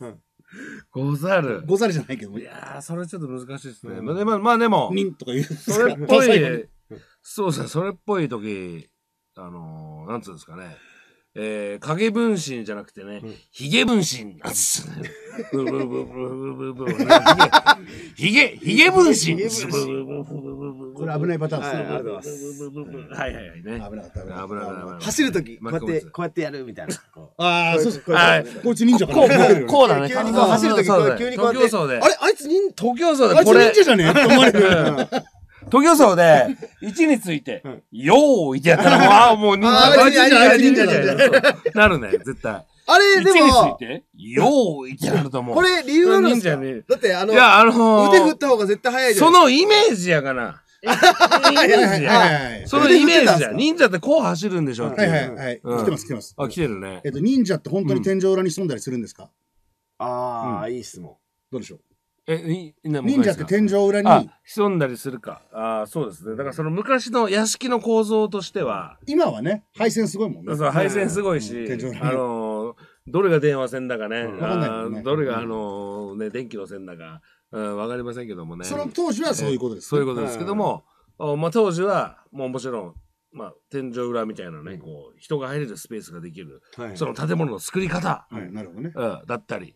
ござる。ござるじゃないけどいやそれちょっと難しいですね。まあでも。忍とか言う。それっぽい。そうですね、それっぽい時、あのー、なんつうんですかね、えー、影分身じゃなくてね、ひげ、うん、分身なんですね。ブブブブブブブブ。ひげ、ひげ分身。これ危ないパターンですね。ありがとうございます。はいはいはいね。危なかった危なかった。走る時、こうやって、こうやってやるみたいな。ああ、そうです。こいつ忍者かな。こうだね。急にこう走る時、急にこうやって。徒競走で。あれあいつ忍者だね。これ忍者じゃねえって思われる。徒競走でいちについて「よーい」ってやったら「ああもう忍者忍者忍者」なるね絶対あれでもいちについて「よーい」ってなると思うこれ理由あるんですかだってあの腕振った方が絶対早いじゃんそのイメージやかなそのイメージじゃ忍者ってこう走るんでしょはいはいはい来てます来てますあ来てるね忍者って本当に天井裏に潜んだりするんですかああいい質問どうでしょうえ、忍者って天井裏に潜んだりするか。ああ、そうですね。だからその昔の屋敷の構造としては。今はね、配線すごいもんね。そう、配線すごいし、あの、どれが電話線だかね、どれがあの、ね、電気の線だか、わかりませんけどもね。その当時はそういうことです。そういうことですけども、まあ当時は、もうもちろん、まあ天井裏みたいなね、こう、人が入れるスペースができる、その建物の作り方、だったり。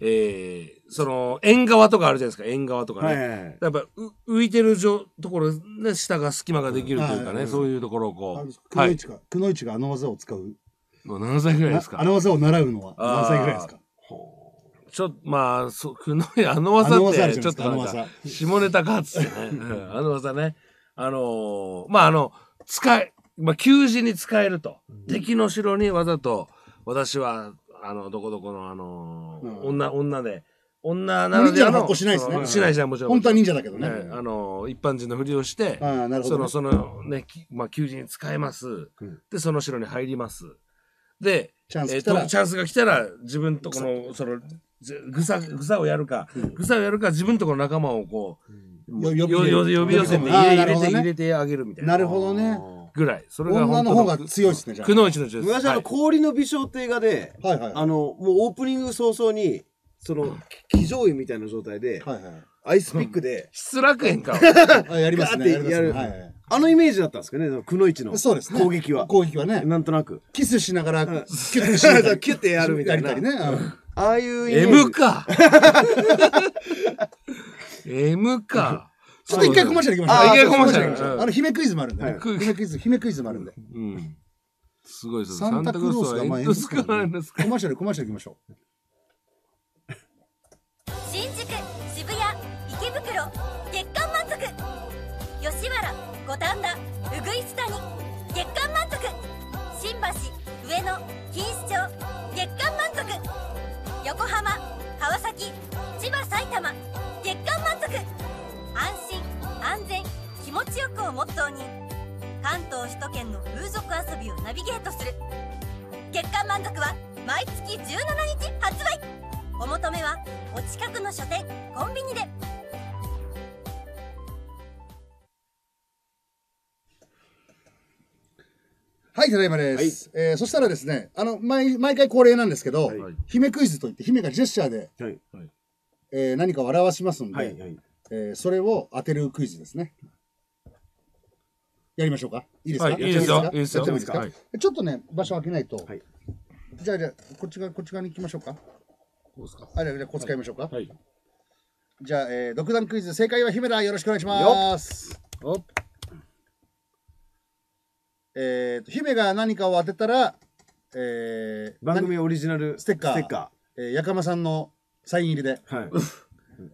えー、その縁側とかあるじゃないですか縁側とかねやっぱ浮いてるところで下が隙間ができるというかねそういうところをこうくのいちがあの技を使う何歳ぐらいですかあの技を習うのは何歳ぐらいですかちょっとまあくのいあの技ってちょっと下ネタかっつってねあの技ねあのまああの使い給仕に使えると敵の城にわざと私はあのどこどこのあの女女で女ならではのしないですねしないしないもちろん本当は忍者だけどねあの一般人のふりをしてそのそのねまあ求人に使えますでその城に入りますでチャンスが来たら自分とこのそのぐさぐさをやるかぐさをやるか自分とこの仲間をこう呼び寄せて入れて入れてあげるみたいななるほどね。ぐらいそれが女の方が強いですね。くのいちの強い。昔あの氷の美少って映画で、あのもうオープニング早々にその騎乗位みたいな状態で、アイスピックで失楽園かやりますね。やるあのイメージだったんですかね。くのいちの攻撃は攻撃はねなんとなくキスしながらキュッてやるみたいなああいうイメージ。M か M か。ちょっと一回コマーシャル行きましょう。一回コマーシャル行きましょう。あの、姫クイズもあるんでね。姫クイズ、姫クイズもあるんで。うん。すごいです。サンタクロースが前に使わないんですか。コマーシャル、コマーシャル行きましょう。新宿、渋谷、池袋、月刊満足。吉原、五反田、うぐいす谷、月刊満足。新橋、上野、錦糸町、月刊満足。横浜、川崎、千葉、埼玉、月刊満足。安心安全気持ちよくをモットーに関東首都圏の風俗遊びをナビゲートする月刊満足は毎月じゅうしちにち発売お求めはお近くの書店コンビニではいただいまです、はいえー、そしたらですねあの 毎, 毎回恒例なんですけど、はい、姫クイズといって姫がジェスチャーで、はいはいえー、何かを表しますので、はいはいえー、それを当てるクイズですね。やりましょうか。いいですか。はい、いいですよ。いいですよ。やってもいいですか。はい、ちょっとね、場所開けないと。はい、じゃあ、じゃあ、こっち側、こっち側に行きましょうか。こうですか。あ、じゃあ、じゃあ、こう使いましょうか。はい。はい、じゃあ、えー、独断クイズ、正解は姫だ。よろしくお願いします。おっ。えーと、姫が何かを当てたら。えー、番組オリジナルステッカー。ステッカー。えー、やかまさんのサイン入りで。はい。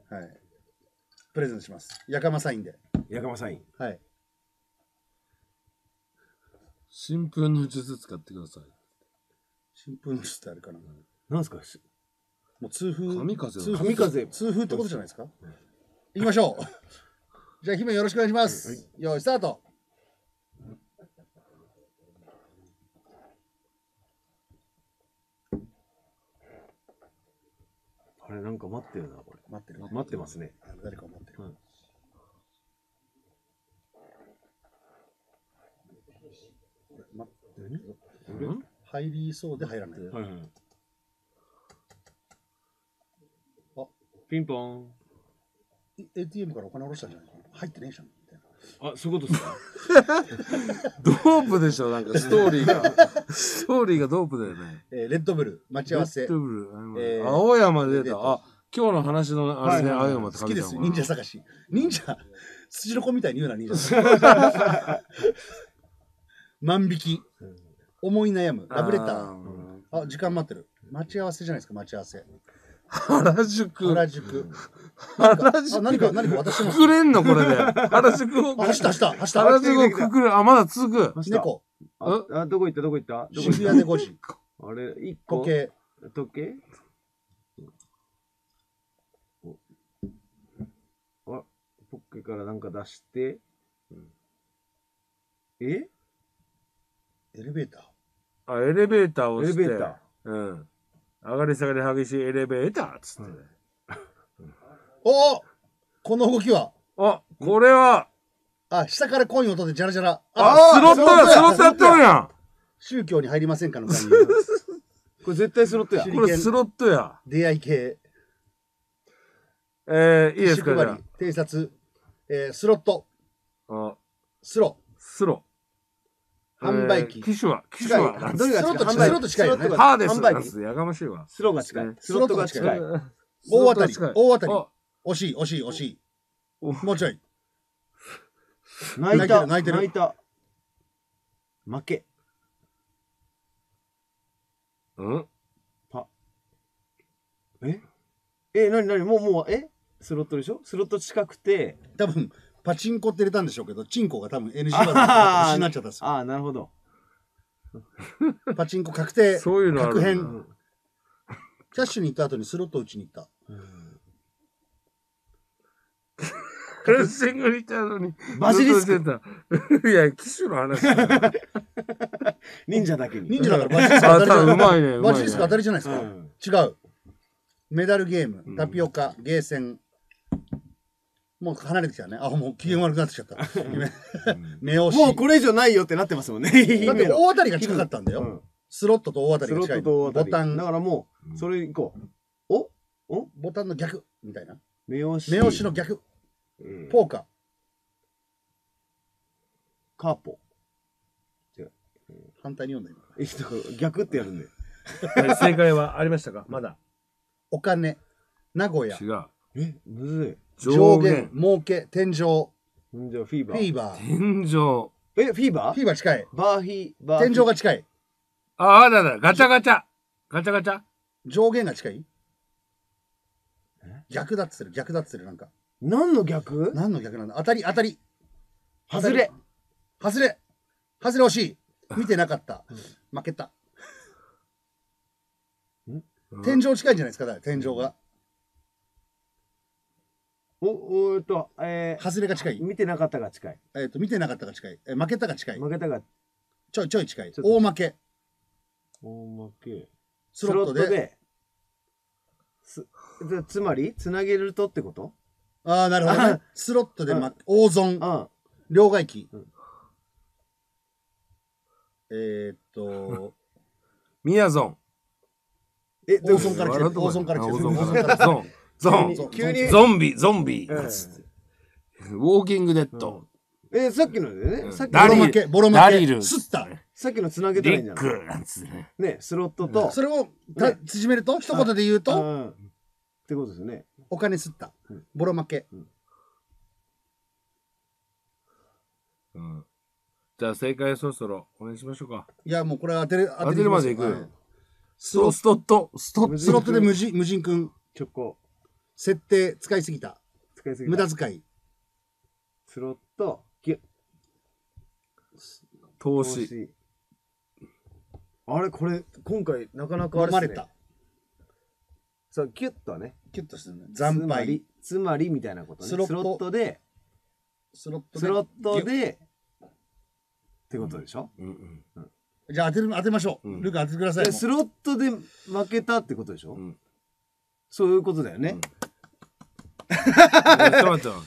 はい、プレゼントします。やかまサインで。やかまサイン、はい、新聞の術使ってください。新聞の術ってあれかな、なんですか、もう痛風、神風、神風、痛風ってことじゃないですか。行きましょう。じゃあ姫よろしくお願いします。よーいスタート。あれなんか待ってるなこれ。待ってる、ね。待ってますね。誰か待ってる。うん、待ってる。うん、入りそうで入らない。はいはい、あ、ピンポン。エーティーエム からお金下ろしたんじゃないかな。入ってねえじゃんみたいな。あ、そういうことですか。ドープでしょ、なんかストーリーが。ストーリーがドープだよね。えー、レッドブル、待ち合わせ。レッドブル、えー、青山で出た。あ、今日の話のあれね、青山って書いてたもん。好きです、忍者探し。忍者、土の子みたいに言うな、忍者探し。万引き、思い悩む、ラブレター。あ、時間待ってる。待ち合わせじゃないですか、待ち合わせ。原宿。原宿。原宿。何か、何か私も。くくれんの、これで。原宿を。走った、走った、走った。原宿をくくる。あ、まだ続く。猫。あ、どこ行った、どこ行った。渋谷でごじ。あれ、いっこ。時計。時計。あ、ポッケからなんか出して。え？エレベーター。あ、エレベーターをして。エレベーター。うん。上がり下がり激しいエレベーターっつって。おお、この動きは。あ、これは。あ、下からコインを取ってジャラジャラ。あ、スロットや、スロットやっとるやん。宗教に入りませんかの感じ。これ絶対スロットや。これスロットや。出会い系。えー、いいですかね。偵察。えー、スロット。あ、スロ。スロ。販売機。機種は、機種は、スロット、スロット近いよね。ハーです。やがましいわ。スロが近い。スロットが近い。大当たり、大当たり。惜しい、惜しい、惜しい。もうちょい。泣いた、泣いてる。泣いた。負け。うんパ。ええ、なになにもう、もう、えスロットでしょ、スロット近くて。多分パチンコって入れたんでしょうけど、チンコが多分 エヌジー バーになっちゃったんですよ。ああ、なるほど。パチンコ確定、そういうの確変。キャッシュに行った後にスロット打ちに行った。クラッシングに行った後に。バジリスク。いや、機種の話。忍者だけに。忍者だからバジリスク当たりじゃないですか。バジリスク当たりじゃないですか。違う。メダルゲーム、タピオカ、ゲーセン。もう離れてきたね。あ、もう機嫌悪くなってきちゃった。目押し。もうこれ以上ないよってなってますもんね。だって大当たりが近かったんだよ。スロットと大当たりが近い。ボタン。だからもう、それいこう。おおボタンの逆みたいな。目押し。目押しの逆。ポーカー。カーポ。違う。反対に読んだ今。逆ってやるんで。正解はありましたか？まだ。お金。名古屋。違う。え、むずい。上限、儲け、天井。天井、フィーバー。フィーバー。天井。え、フィーバー？フィーバー近い。バーヒー、バー。天井が近い。ああ、だだ、ガチャガチャ。ガチャガチャ。上限が近い？逆だっつってる、逆だっつってる、なんか。何の逆？何の逆なんだ？当たり、当たり。外れ。外れ。外れ惜しい。見てなかった。負けた。天井近いんじゃないですか、天井が。お、おと、えー、外れが近い。見てなかったが近い。えっと、見てなかったが近い。負けたが近い。負けたが。ちょいちょい近い。大負け。大負け。スロットで。す、つまり、つなげるとってこと？ああ、なるほど。スロットで、大損。両替機。えっと、ミヤゾン。え、大損から来てる。大損から来てる。大損。ゾン、急にゾンビ、ゾンビ、ウォーキングデッド。え、さっきのね、さっきのボロ負け、ボロ負け、すった。さっきのつなげてないんじゃない？ね、スロットと。それを縮めると、一言で言うと。ってことですね。お金すった。ボロ負け。じゃあ正解そろそろお願いしましょうか。いや、もうこれ当てる、当てるまでいく。スロット、スロットで無人君。チョコ。設定使いすぎた。使いすぎた。無駄遣い。スロット、ぎゅ投資。投資あれこれ、今回なかなかあれっすね。飲まれた。そう、キュッとね。キュッとするね。惨敗。つまりみたいなことね。スロットで、スロットで、ってことでしょ？じゃあ当てる、当てましょう。ルカ当ててください。スロットで負けたってことでしょ？そういうことだよね。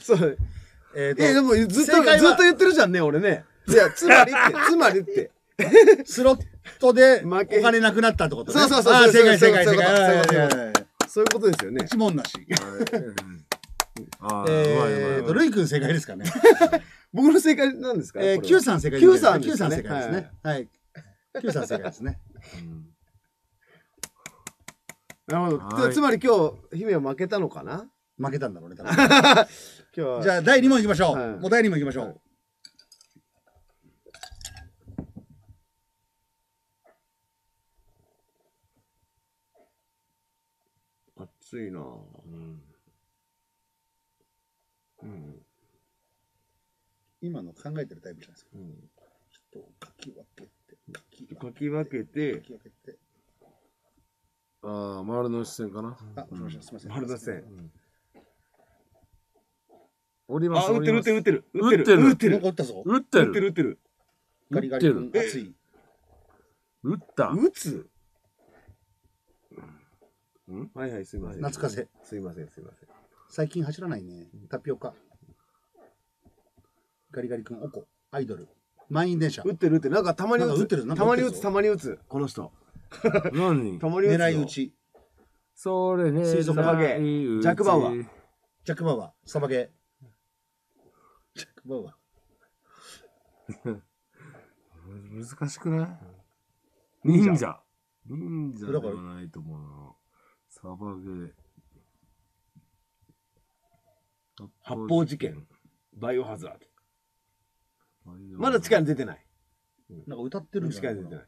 そう。えでもずっとずっと言ってるじゃんね、俺ね。いや、つまりって、つまりって。スロットでお金なくなったってことね。そうそうそう。ああ、正解正解正解。そういうことですよね。一文なし。えっと、ルイ君正解ですかね。僕の正解なんですか？えー、Q さん正解ですね。Q さん正解ですね。はい。Q さん正解ですね。なるほど。つまり今日、姫は負けたのかな？負けたんだろうね、多分。今日じゃあ、だいに問いきましょう。もうだいに問いきましょう。熱いなぁ。うん。今の考えてるタイプじゃないですか。うん、ちょっとかき分けて、かき分けて、ああ、丸の視線かな。あ、すみません、すみません。丸の視線。折ります。あ、打ってる、打ってる、打ってる、打ってる、打ってる、打ったぞ。打ってる、打ってる、打ってる。ガリガリ君、熱い。打った。打つ。うん、はいはい、すみません。夏風邪。すみません、すみません。最近走らないね。タピオカ。ガリガリ君、おこ、アイドル、満員電車。打ってる打ってる、なんかたまに打ってる、たまに打つ、たまに打つ、この人。何？たまに打つ。狙い撃ち。それね。水族館。ジャックバウアー。ジャックバウアー。サバゲー。ジャックバウアー。難しくない？忍者。忍者ではないと思うな。サバゲー。発砲事件。バイオハザード。まだ力出てない。なんか歌ってるんじゃない？力出てない。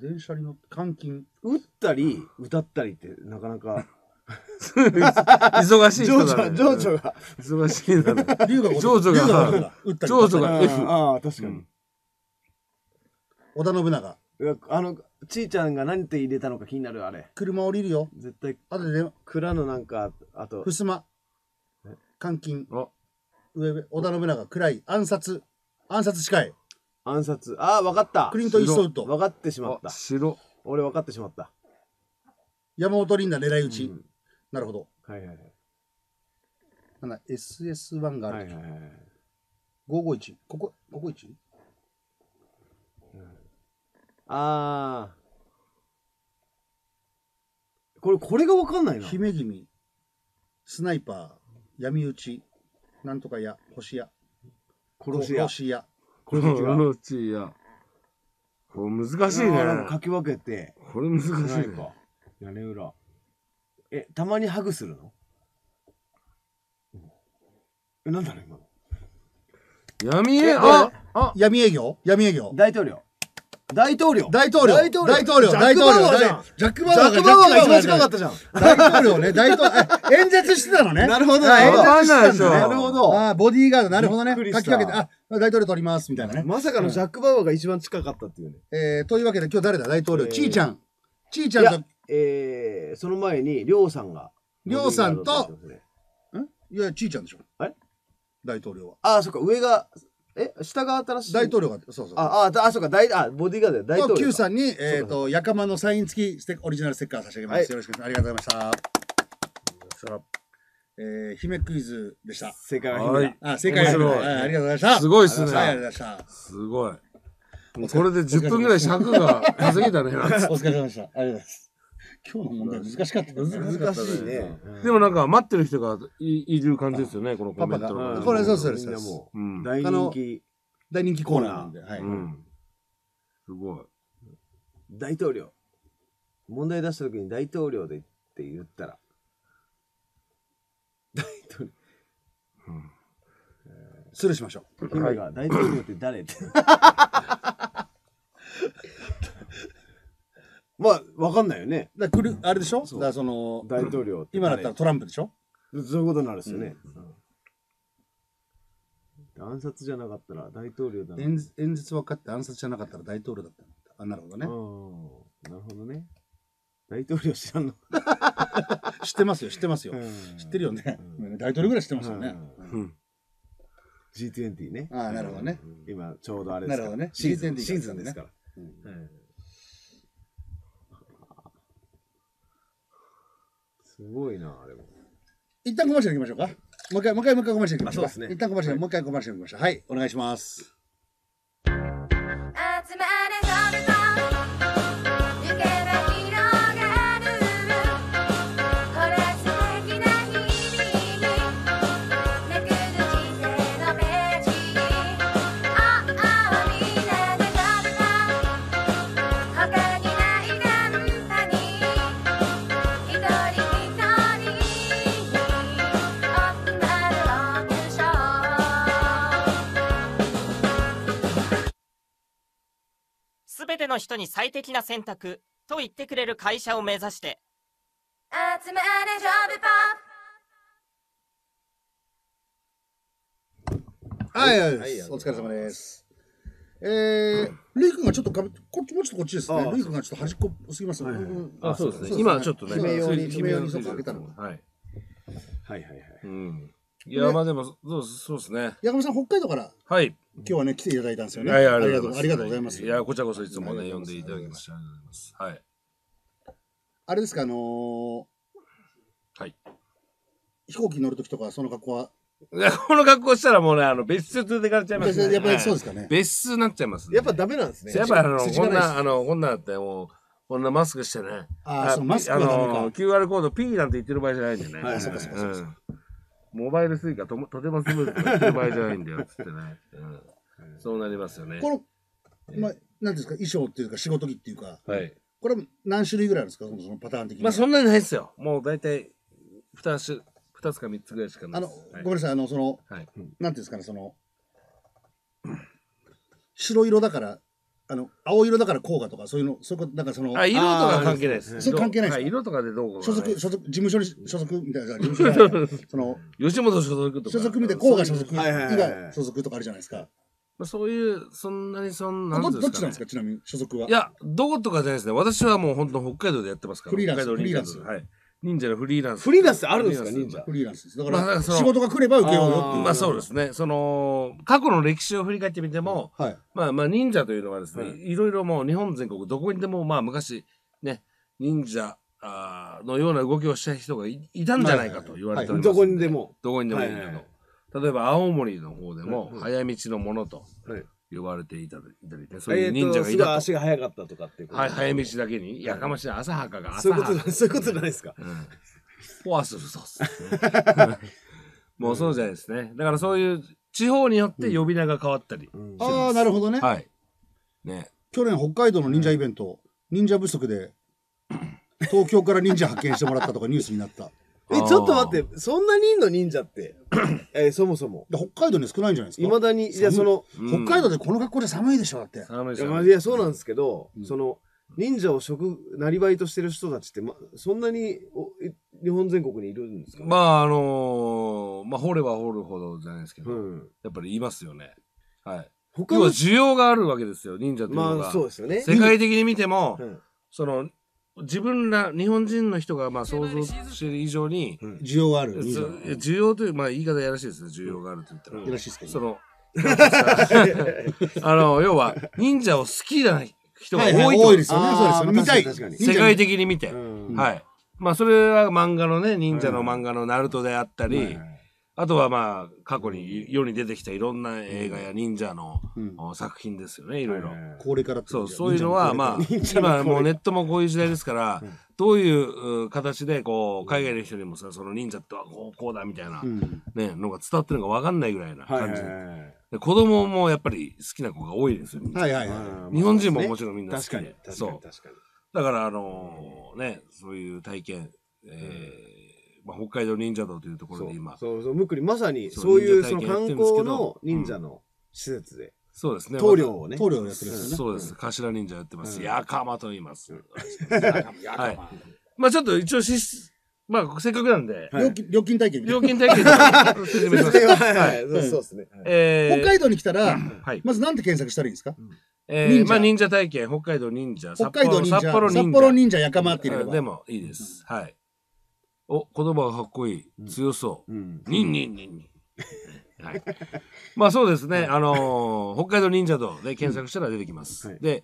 電車に乗って監禁。打ったり歌ったりってなかなか忙しい人だね。情緒が忙しいんだね。情緒が情緒が F。ああ確かに。織田信長。あのちいちゃんが何て入れたのか気になるあれ。車降りるよ。絶対。あとで蔵のなんかあと。ふすま。監禁。上織田信長暗い暗殺暗殺近い暗殺ああ分かったクリント・イーストウッド分かってしまった白俺分かってしまった山本リンダ狙い撃ち、うん、なるほどはいはいはいなんだ エスエスワン があるはいはいはいごーごーいちここごーごーいち、うん、ああこれこれが分かんないな姫君スナイパー闇撃ちなんとかや、星や。殺しや。殺しや。殺しや。これ難しいね。かき分けて。これ難しいね。屋根裏。え、たまにハグするの？え、なんだろう今の。闇営業。あ、闇営業？闇営業。大統領。大統領。大統領。大統領。大統領。大統領。ジャック・バウアーが一番近かったじゃん。大統領ね。大統領。演説してたのね。なるほどね。なるほど。ああ、ボディーガード、なるほどね。書きかけて、あ、大統領取ります、みたいなね。まさかのジャック・バウアーが一番近かったっていうね。えー、というわけで今日誰だ？大統領。ちいちゃん。ちいちゃんと。えー、その前に、りょうさんが。りょうさんと、ん？いや、ちいちゃんでしょ。あれ？大統領は。ああ、そっか、上が、え下が新しい大統領がそうそうあああそうか大あボディーガード大統領 Q さんにえっとヤカマのサイン付きステオリジナルステッカー差し上げますよろしくありがとうございました。え姫クイズでした正解は姫あ正解は姫ありがとうございましたすごいですねありがとうございましたすごいこれでじゅっぷんぐらい尺が稼ぎだねお疲れ様でしたありがとうございます。今日の問題難しかった難しいねでもなんか待ってる人がいる感じですよねこのコメントがこれそうそうです大人気大人気コーナーなんですごい大統領問題出した時に大統領でって言ったら大統領スルーしましょう今が大統領って誰ってまあ、わかんないよね。だから、あれでしょ？だからその、大統領。今だったらトランプでしょ？そういうことになるんですよね。うんうん、暗殺じゃなかったら大統領だな。演説分かって暗殺じゃなかったら大統領だった。あ、なるほどね。なるほどね。大統領知らんの知ってますよ、知ってますよ。知ってるよね。大統領ぐらい知ってますよね。ジートゥエンティー ね。ああ、なるほどね。今、ちょうどあれですからね。シーズンですから。すごいな、あれも。一旦コマーシャル行きましょうか。もう一回、もう一回、もう一回コマーシャル行きましょう。そうですね。一旦コマーシャル、もう一回コマーシャル行きましょう。はい、お願いします。全ての人に最適な選択と言ってくれる会社を目指して集まれジョブパー。はいはい、お疲れ様です。えー、ルイ君がちょっとかぶこっちもうちょっとこっちですね。ルイ君がちょっと端っこすぎますね。あ、そうですね。今ちょっとね、姫用に姫用にそこ開けたの。はいはいはいはい。いや、まあでもそうですね。八神さん、北海道からはい今日はね、来ていただいたんですよね。ありがとうございます。いや、こちらこそいつもね、呼んでいただきましてありがとうございます。はい。あれですか、あのー、はい。飛行機に乗るときとか、その格好は。この格好したらもうね、あの、別室連れてかれちゃいますね。やっぱりそうですかね。別室になっちゃいますね。やっぱダメなんですね。やっぱあの、こんな、あの、こんなだってもう、こんなマスクしてね。ああ、マスクはダメか。キューアール コード P なんて言ってる場合じゃないんでね。はい、そうかそうかそうか。モバイルスイカととてもスムーズになってる場合じゃないんだよっつってね。そうなりますよね。この、まあ、なんていうんですか、衣装っていうか、仕事着っていうか、はい、これは何種類ぐらいですか、そのパターン的に。まあ、そんなにないですよ。もう大体、ふたつ、二つか三つぐらいしかないです。あの、はい、ごめんなさい、あの、その、はい、なんていうんですかね、その、白色だから、あの、青色だからこうかとか、そういうの、そういうこと、なんかその。あ、色とか関係ないですね。それ関係ないです。色とかでどうこう。所属、所属、事務所に所属みたいな、事務所に、その。吉本所属とか。所属みたいな、こうが所属、以外所属とかあるじゃないですか。そういう、そんなにそんなに。どっちなんですか、ちなみに、所属は。いや、どことかじゃないですね。私はもう本当北海道でやってますから。フリーランス。フリーランス。はい。忍者のフリーランス。フリーランスってあるんですか、忍者。フリーランスです。だから、仕事が来れば受けようよっていう。まあそうですね。その、過去の歴史を振り返ってみても、まあまあ忍者というのはですね、いろいろもう日本全国どこにでもまあ昔、ね、忍者のような動きをした人がいたんじゃないかと言われております。どこにでも。どこにでもいると。例えば青森の方でも、早道のものと呼ばれていたりね、そういう忍者がいたと。足が速かったとかっていうこと。はい、早道だけに、やかましい、浅はかが、そういうこと、そういうことじゃないですか。フォアするぞ。もうそうじゃないですね。だからそういう地方によって呼び名が変わったり。ああ、なるほどね。はい。ね。去年北海道の忍者イベント、忍者不足で、東京から忍者発見してもらったとかニュースになった。え、ちょっと待って、そんな人の忍者って、え、そもそも。北海道に少ないんじゃないですか。いまだに、いや、その、北海道でこの格好で寒いでしょ、だって。寒いでしょ。いや、そうなんですけど、その、忍者を職、なりわいとしてる人たちって、そんなに、日本全国にいるんですか。まあ、あの、まあ、掘れば掘るほどじゃないですけど、やっぱりいますよね。はい。他は需要があるわけですよ、忍者っていうのは。まあ、そうですよね。世界的に見ても、その、自分ら日本人の人がまあ想像している以上に需要がある。需要というまあ言い方やらしいですね。需要があると言ったら。やらしいですけど。そのあの要は忍者を好きな人が多い多いですよね。そうですよね。見たい。世界的に見て。はい。まあそれは漫画のね、忍者の漫画のナルトであったり、あとはまあ過去に世に出てきたいろんな映画や忍者の作品ですよね。いろいろこれからそうそういうのはまあ今もうネットもこういう時代ですから、どういう形でこう海外の人にもさ、その忍者ってこうこうだみたいなねのが伝わってるのか分かんないぐらいな感じで、子供もやっぱり好きな子が多いですよ。日本人ももちろんみんな好きで、そうだからあのね、そういう体験、えー北海道忍者道というところで今そうそう、むっくりまさにそういうその観光の忍者の施設で、そうですね、棟梁をね、棟梁をやってるんですね。そうです、頭忍者やってます。やかまと言います。はい。まあちょっと一応まあ、せっかくなんで。料金体験。料金体験。説明します。はい。そうですね。北海道に来たら、まずなんて検索したらいいんですか？え、まあ、忍者体験、北海道忍者、北海道忍者、札幌忍者、やかまっていれば。でも、いいです。はい。お、言葉がかっこいい。強そう。にんにんにんにん。はい。まあ、そうですね。あの、北海道忍者とで検索したら出てきます。で、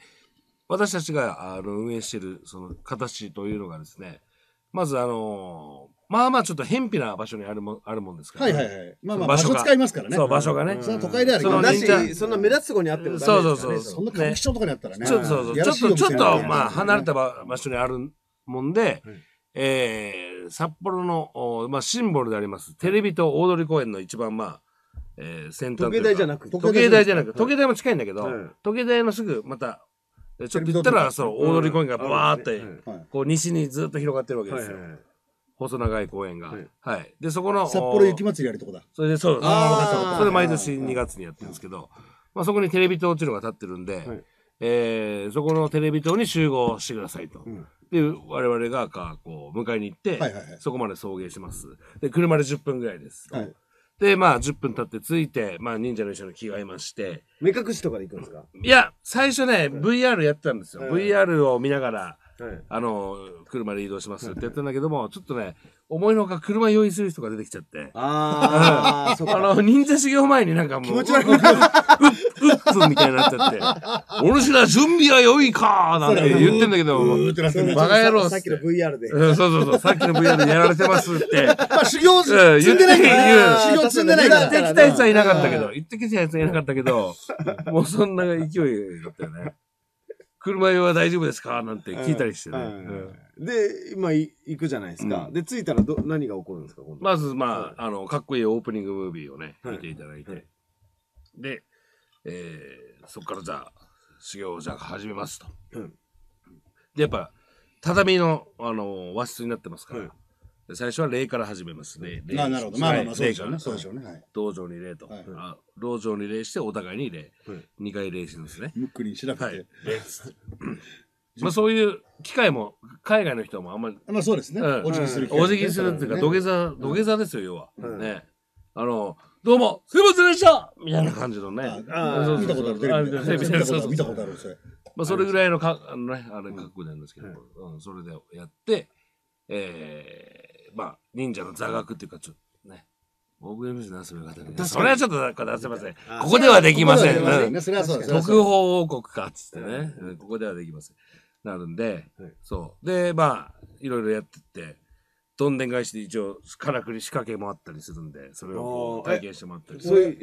私たちが運営している、その、形というのがですね、まずあのー、まあまあちょっと偏僻な場所にあるもあるもんですから、ね。はいはいはい。まあまあ場所使いますからね。そう場所がね。その都会であるけど、そんな目立つとこにあってもダメですからね。そうそうそう。そんな歌舞伎町とかにあったらね。ちょっとそうそう。ちょっとちょっとまあ離れた場所にあるもんで、えー、札幌のまあシンボルでありますテレビと大通公園の一番まあ、えー、先端。時計台じゃなく時計台じゃなく時計台も近いんだけど、時計台のすぐまた。ちょっと行ったら、そう、大通公園がバーって、こう、西にずっと広がってるわけですよ。細長い公園が。はい。で、そこの。札幌雪まつりやるとこだ。それで、そうです。それで毎年にがつにやってるんですけど、まあそこにテレビ塔っていうのが立ってるんで、え、そこのテレビ塔に集合してくださいと。で、我々が、こう、迎えに行って、そこまで送迎します。で、車でじゅっぷんぐらいです。で、まあ、じゅっぷん経って着いて、まあ、忍者の衣装に着替えまして。目隠しとかで行くんですか？いや、最初ね、ブイアール やってたんですよ。ブイアール を見ながら、あの、車で移動しますってやってたんだけども、ちょっとね、思いのほか車用意する人が出てきちゃって。ああ、そうか。あの、忍者修行前になんかもう、気持ち悪い。うっ、うっぷみたいになっちゃって。お主ら準備は良いかなんて言ってんだけど、バカ野郎。さっきの ブイアール で。そうそうそう、さっきの ブイアール でやられてますって。まあ、修行積んでないけど、修行積んでないから。言ってきたやつはいなかったけど、言ってきたやつはいなかったけど、もうそんな勢いだったよね。車用は大丈夫ですかなんて聞いたりしてね。で、今行くじゃないですか。で、着いたら何が起こるんですか？まず、まあ、あの、かっこいいオープニングムービーをね、見ていただいて。で、えそこからじゃあ、修行をじゃあ始めますと。で、やっぱ、畳の、あの、和室になってますから、最初は礼から始めますね。なるほど。まあまあまあ、そうでしょうね。そうでしょうね。道場に礼と。道場に礼して、お互いに礼。にかい礼してるんですね。むっくりにしなくて。まあそういう機会も、海外の人もあんまり。まあそうですね。お辞儀する。お辞儀するっていうか、土下座、土下座ですよ、要は。ね。あの、どうも、すいませんでしたみたいな感じのね。見たことある。見たことある。まあそれぐらいの格好なんですけど、それでやって、え、まあ、忍者の座学っていうか、ちょっとね、大食い飯の遊び方で、それはちょっとなんか出せません。ここではできません。特報王国か、つってね、ここではできません。なるんで、そう。で、まあ、いろいろやってって、どんでん返しで一応、からくり仕掛けもあったりするんで、それを体験してもらったりする。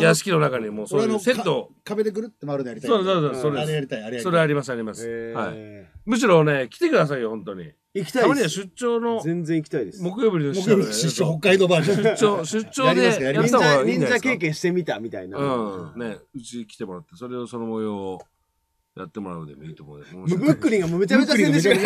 屋敷の中にもう、そういうセットを。壁でくるって回るのやりたい。そうそうそう、あれやりたい、あれやりたい。それあります、あります。はい。むしろね、来てくださいよ、本当に。行きたいです。たまには出張の。全然行きたいです。木曜日の出張。出張、北海道バージョン。出張、出張で、やった方がいいんじゃないですか。忍者経験してみたみたいな。うん。ね、うち来てもらって、それをその模様をやってもらうでもいいと思う。ムックリンがもうめちゃめちゃ宣伝してる。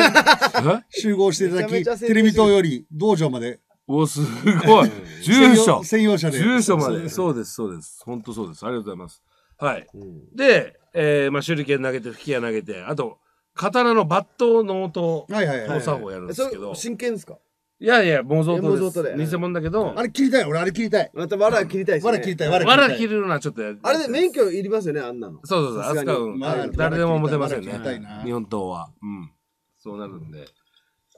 集合していただき、テレビ塔より道場まで。お、すごい。住所。専用車で。住所まで。そうです、そうです。本当そうです。ありがとうございます。はい。で、えー、まあ、手裏剣投げて、吹き矢投げて、あと、刀の抜刀、納刀の作法をやるんですけど。真剣ですか？いやいや、模造刀です。偽物だけど。あれ切りたい、俺あれ切りたい。またわら切りたいですね。わら切りたい、わら切りたい。わら切るのはちょっとやる。あれで免許いりますよね、あんなの。そうそうそう、扱う。誰でも持てませんね。日本刀は。うん。そうなるんで。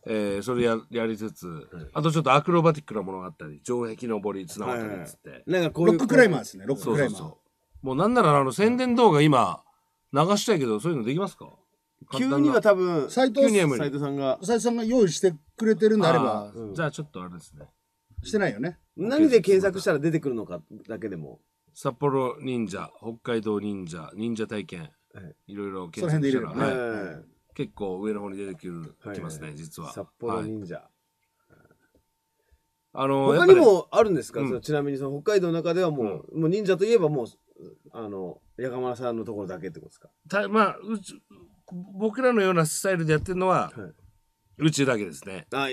え、それやりつつ、あとちょっとアクロバティックなものがあったり、城壁登り、綱渡りっつって。なんかこういう。ロッククライマーですね、ロッククライマー。もうなんなら、あの、宣伝動画今、流したいけど、そういうのできますか？急には多分、斎藤さんが、斎藤さんが用意してくれてるんであれば、じゃあちょっとあれですね。してないよね。何で検索したら出てくるのかだけでも。札幌忍者、北海道忍者、忍者体験、いろいろ検索したら、結構上の方に出てきますね、実は。札幌忍者。あの、他にもあるんですか？ちなみにその北海道の中ではもう、もう忍者といえばもう、あの、矢釜さんのところだけってことですか？た、まあ、うち、僕らのようなスタイルでやってるのは、宇宙だけですね。あ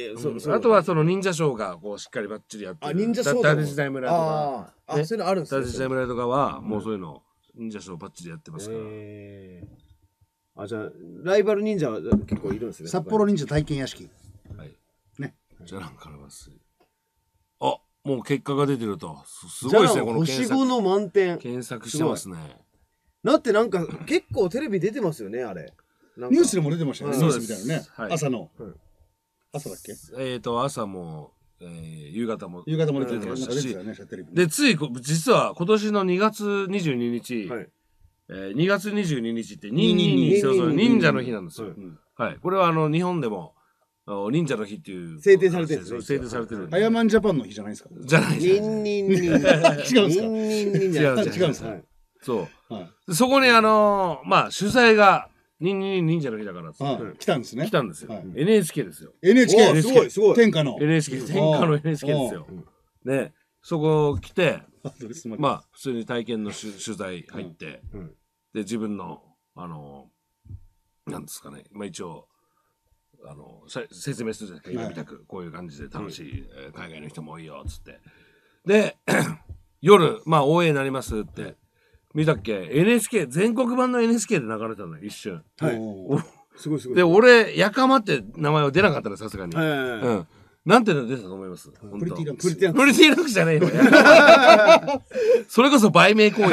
とはその忍者ショーがこうしっかりばっちりやってる。あ、忍者ショーとか。だてじだい村とか。あ、そういうのあるんですね。だてじだい村とかは、もうそういうの、忍者ショーばっちりやってますから。あ、じゃあ、ライバル忍者は結構いるんですね。札幌忍者体験屋敷。はい。ね。じゃらんから抜粋。あ、もう結果が出てると。すごいですね、この検索。星ごの満点。検索してますね。だってなんか結構テレビ出てますよね、あれ。ニュースでも出てましたよね、ニュースみたいなね。朝の。朝だっけ？えっと、朝も、夕方も。夕方も出てましたし。で、つい、実は今年のにがつにじゅうににち、にがつにじゅうににちってにーにーにー忍者の日なんですよ。はい。これはあの、日本でも、忍者の日っていう制定されてるんですよ。制定されてる。アヤマンジャパンの日じゃないですか。じゃないです。違うんですか。違うんですか。そう。そこにあのまあ主催が忍忍忍者の日だから来たんですね。来たんですよ。エヌエイチケー ですよ。エヌエイチケー すごいすごい。天下の エヌエイチケー 天下の エヌエイチケー ですよ。ね、そこ来てまあ普通に体験の取材入ってで自分のあのなんですかねまあ一応。あの説明するじゃないですか、今みたくこういう感じで楽しい、はい、海外の人も多いよっつってで夜まあ オーエー になりますって見たっけ エヌエイチケー 全国版の エヌエイチケー で流れたのよ一瞬、はい、すごいすごいで俺やかまって名前は出なかったのさすがになんていうの出たと思います？プリティランクス。プリティランクスじゃねえよ。それこそ売名行為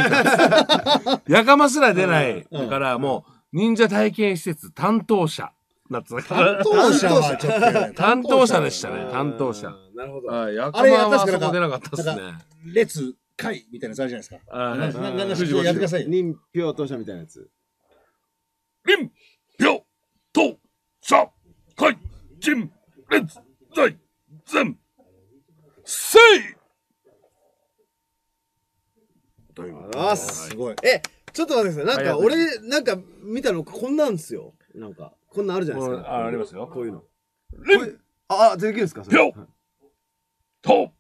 やかますら出ないだからもう忍者体験施設担当者担当者はちょっと担当者でしたね担当者なるほどあれは確か出なかったですね列会みたいなやつあるじゃないですか何かやってください臨票当社みたいなやつ臨票当社会人列大全せいあすごいえちょっと待ってくださいなんか俺なんか見たのこんなんですよなんかこんなあるじゃないですか。あ、ありますよ。こういうの。あ、できるんですか。ぴょ。と。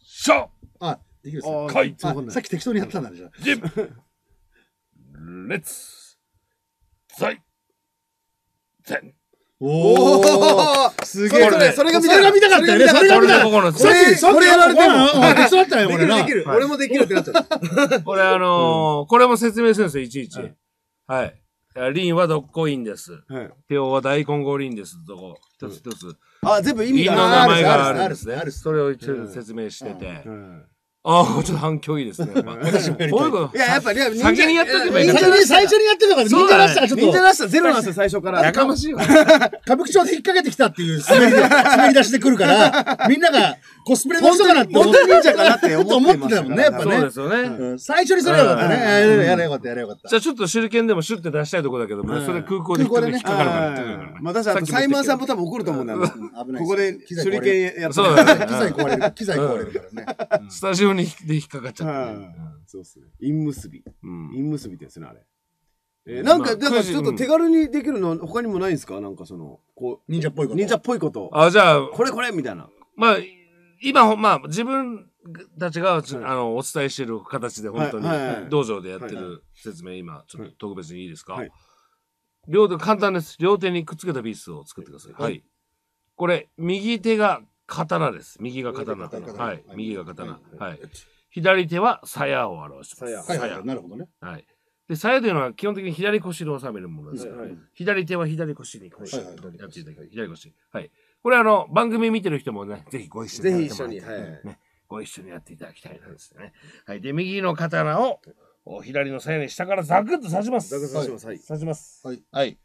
しゃ。あ、できるです。かい。さっき適当にやったんだじゃ。じ。レッツ。ざい。ぜん。おお。すげえ。それ、それが見たかったね。それが見たかった。それ、それやられても。適当だったよ。俺できる。俺もできるってなっちゃった。これあの、これも説明するんですよ。いちいち。はい。リンはどっこいんです。テオは大混合リンです。とこ一つ一つ。あ、全部意味がある。リンの名前があるんですね。それを一応説明してて。ああ、ちょっと反響いいですね。私もやりたい。いや、やっぱり、先にやっとけばいい。最初にやってるから、忍者らしさがちょっと。忍者らしさゼロなんですよ、最初から。やかましいわ。歌舞伎町で引っ掛けてきたっていう滑り出しで来るから、みんながコスプレの人かなって。本当に忍者かなって思ってたもんね、やっぱね。そうですよね。最初にそれはよかったね。やれよかった、やれよかった。じゃあちょっと手裏剣でもシュッて出したいとこだけども、それ空港で引っ掛かるから。まあ確かに、サイマンさんも多分怒ると思うんだよ。ここで手裏剣やったら、機材壊れる。機材壊れるからね。スタジオで引っかかっちゃって。そうっすね。陰結び。陰結びですね、あれ。なんか、だからちょっと手軽にできるの他にもないんですか？なんかその、こう。忍者っぽいこと。忍者っぽいこと。あ、じゃあ。これこれみたいな。まあ、今、まあ、自分たちが、あの、お伝えしてる形で、本当に、道場でやってる説明、今、ちょっと特別にいいですか？両手、簡単です。両手にくっつけたビースを作ってください。はい。これ、右手が、刀です。右が刀。はい。右が刀。はい。左手は鞘を表します。鞘。なるほどね。はい。で、鞘というのは基本的に左腰で収めるものです。左手は左腰に、こうやっていただきます。左腰。はい。これあの、番組見てる人もね、ぜひご一緒にやってもらって。ぜひ一緒に。はい。ご一緒にやっていただきたいですね。はい。で、右の刀を、左の鞘に下からザクッと刺します。ザクッと刺します。はい。刺します。はい。はい。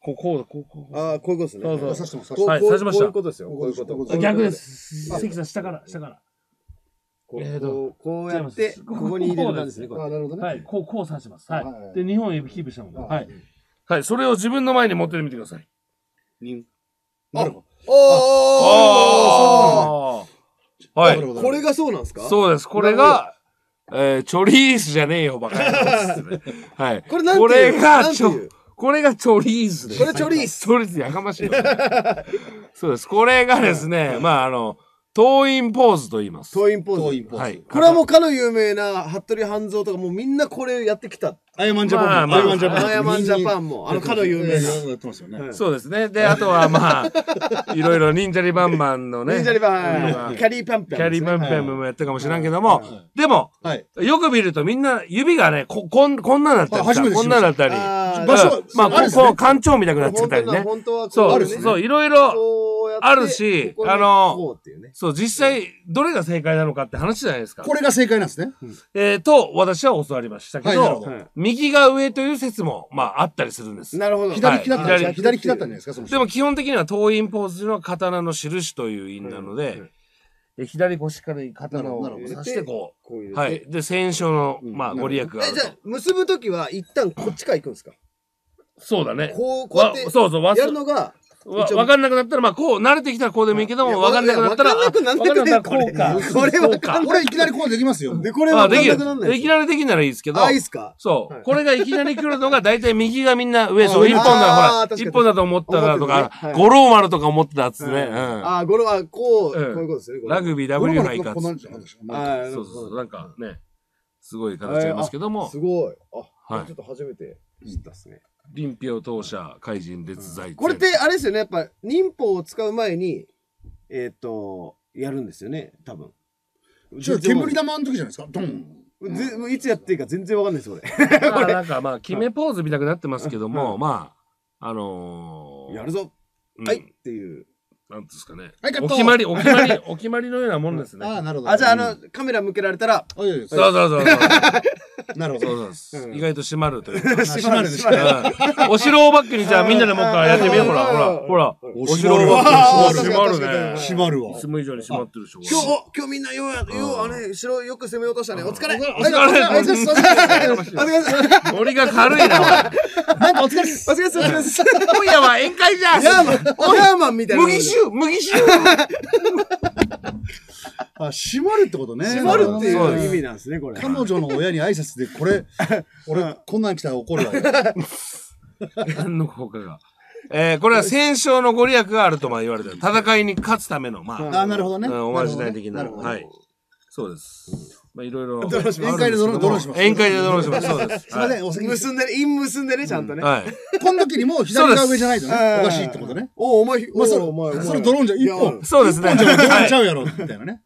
こう、こう、こう、こう。ああ、こういうことですね。そうそう。刺してます。刺しました。こういうことですよ。こういうこと。逆です。関さん、下から、下から。えっと、こうやって、ここに入れる感じですね。ああ、なるほどね。はい。こう、こう刺します。はい。で、にほん指キープしたもの。はい。はい。それを自分の前に持ってみてください。なるほど。おー！はい。これがそうなんですか？そうです。これが、えー、チョリースじゃねえよ、バカやつ。はい。これなんていう？これが、ちょ、これがチョリースです。これチョリース。チョリースやかましいよ。そうです。これがですね、まあ、あの、党員ポーズと言います。党員ポーズ。党員ポーズ。はい。これはもうかの有名な、服部半蔵とか、もうみんなこれやってきた。アヤマンジャパンも。アヤマンジャパン。アヤマンジャパンも。あの、かの有名な。やってますよね。そうですね。で、あとはまあ、いろいろ、忍者リバンマンのね。忍者リバン、キャリーパンペン。キャリーパンペンもやったかもしれんけども、でも、よく見るとみんな、指がね、こ、こん、こんなだったり、こんなだったり、まあ、ここ、官庁みたくなっちゃったりね。そう、そう、いろいろ、やってあるし、ここ、ね、あのうう、ね、そう、実際、どれが正解なのかって話じゃないですか。これが正解なんですね。うん、えー、と、私は教わりましたけど、はい、右が上という説も、まあ、あったりするんです。なるほど。はい、左利きだったんじゃないですか。左利きだったんじゃないですか、その人。でも、基本的には、刀印ポーズというのは、刀の印という印なので、うんうん、で左腰から刀を刺してこう。こういうはい。で、戦勝の、まあ、ご利益がある。え、じゃあ、結ぶときは、一旦こっちから行くんですか？そうだね。こう、こうやって、そうそう、やるのが、わかんなくなったら、まあ、こう、慣れてきたらこうでもいいけども、わかんなくなったら、わかんなくなったらこうか。これわかんない。これいきなりこうできますよ。で、これはわかんなくなんない。いきなりできんならいいですけど。あ、いいっすか？そう。これがいきなり来るのが、だいたい右がみんな上、そう、一本だ、ほら、一本だと思ったらとか、五郎丸とか思ってたっつね。あ、五郎はこう、こういうことですね。ラグビー W 杯か。そうそう、なんかね、すごい形ありますけども。すごい。あ、ちょっと初めて知ったっすね。臨氷当社、怪人列罪。これって、あれですよね。やっぱ、忍法を使う前に、えっと、やるんですよね。多分。ちょっと煙玉の時じゃないですか。ドン。いつやっていいか全然わかんないです、これ。なんか、まあ、決めポーズみたくなってますけども、まあ、あの、やるぞはいっていう。なんですかね。お決まり、お決まり、お決まりのようなもんですね。ああ、なるほど。あ、じゃあ、あの、カメラ向けられたら、そうそうそう。なるほど。意外と閉まるというか。閉まるでしょ。お城をバックにじゃあみんなでもう一回やってみよう。ほら、ほら、ほら。お城をバックに閉まるね。閉まるわ。いつも以上に閉まってるでしょ。今日、今日みんなようや、よう、あれ、城よく攻め落としたね。お疲れ。お疲れ。森が軽いな。なんかお疲れです。お疲れです。お疲れです。今夜は宴会じゃん。おやまんみたいな。麦酒、麦酒。あ、閉まるってことね。閉まるっていう意味なんですね、これ。彼女の親に挨拶で、これ、俺、こんなん来たら怒るわよ。何の効果が。えー、これは戦勝のご利益があるとまあ言われてる。戦いに勝つための、まあ。あ、なるほどね。おまじない的な。はい。そうです。まあいろいろ。宴会でドローします。宴会でドローします。そうです。すいません、お先結んでね、陰結んでね、ちゃんとね。はい。この時にもう左側上じゃないとね。おかしいってことね。おお前、ま、それ、お前、それドローンじゃ、一本。そうですね。一本じゃドローンちゃうやろ、みたいなね。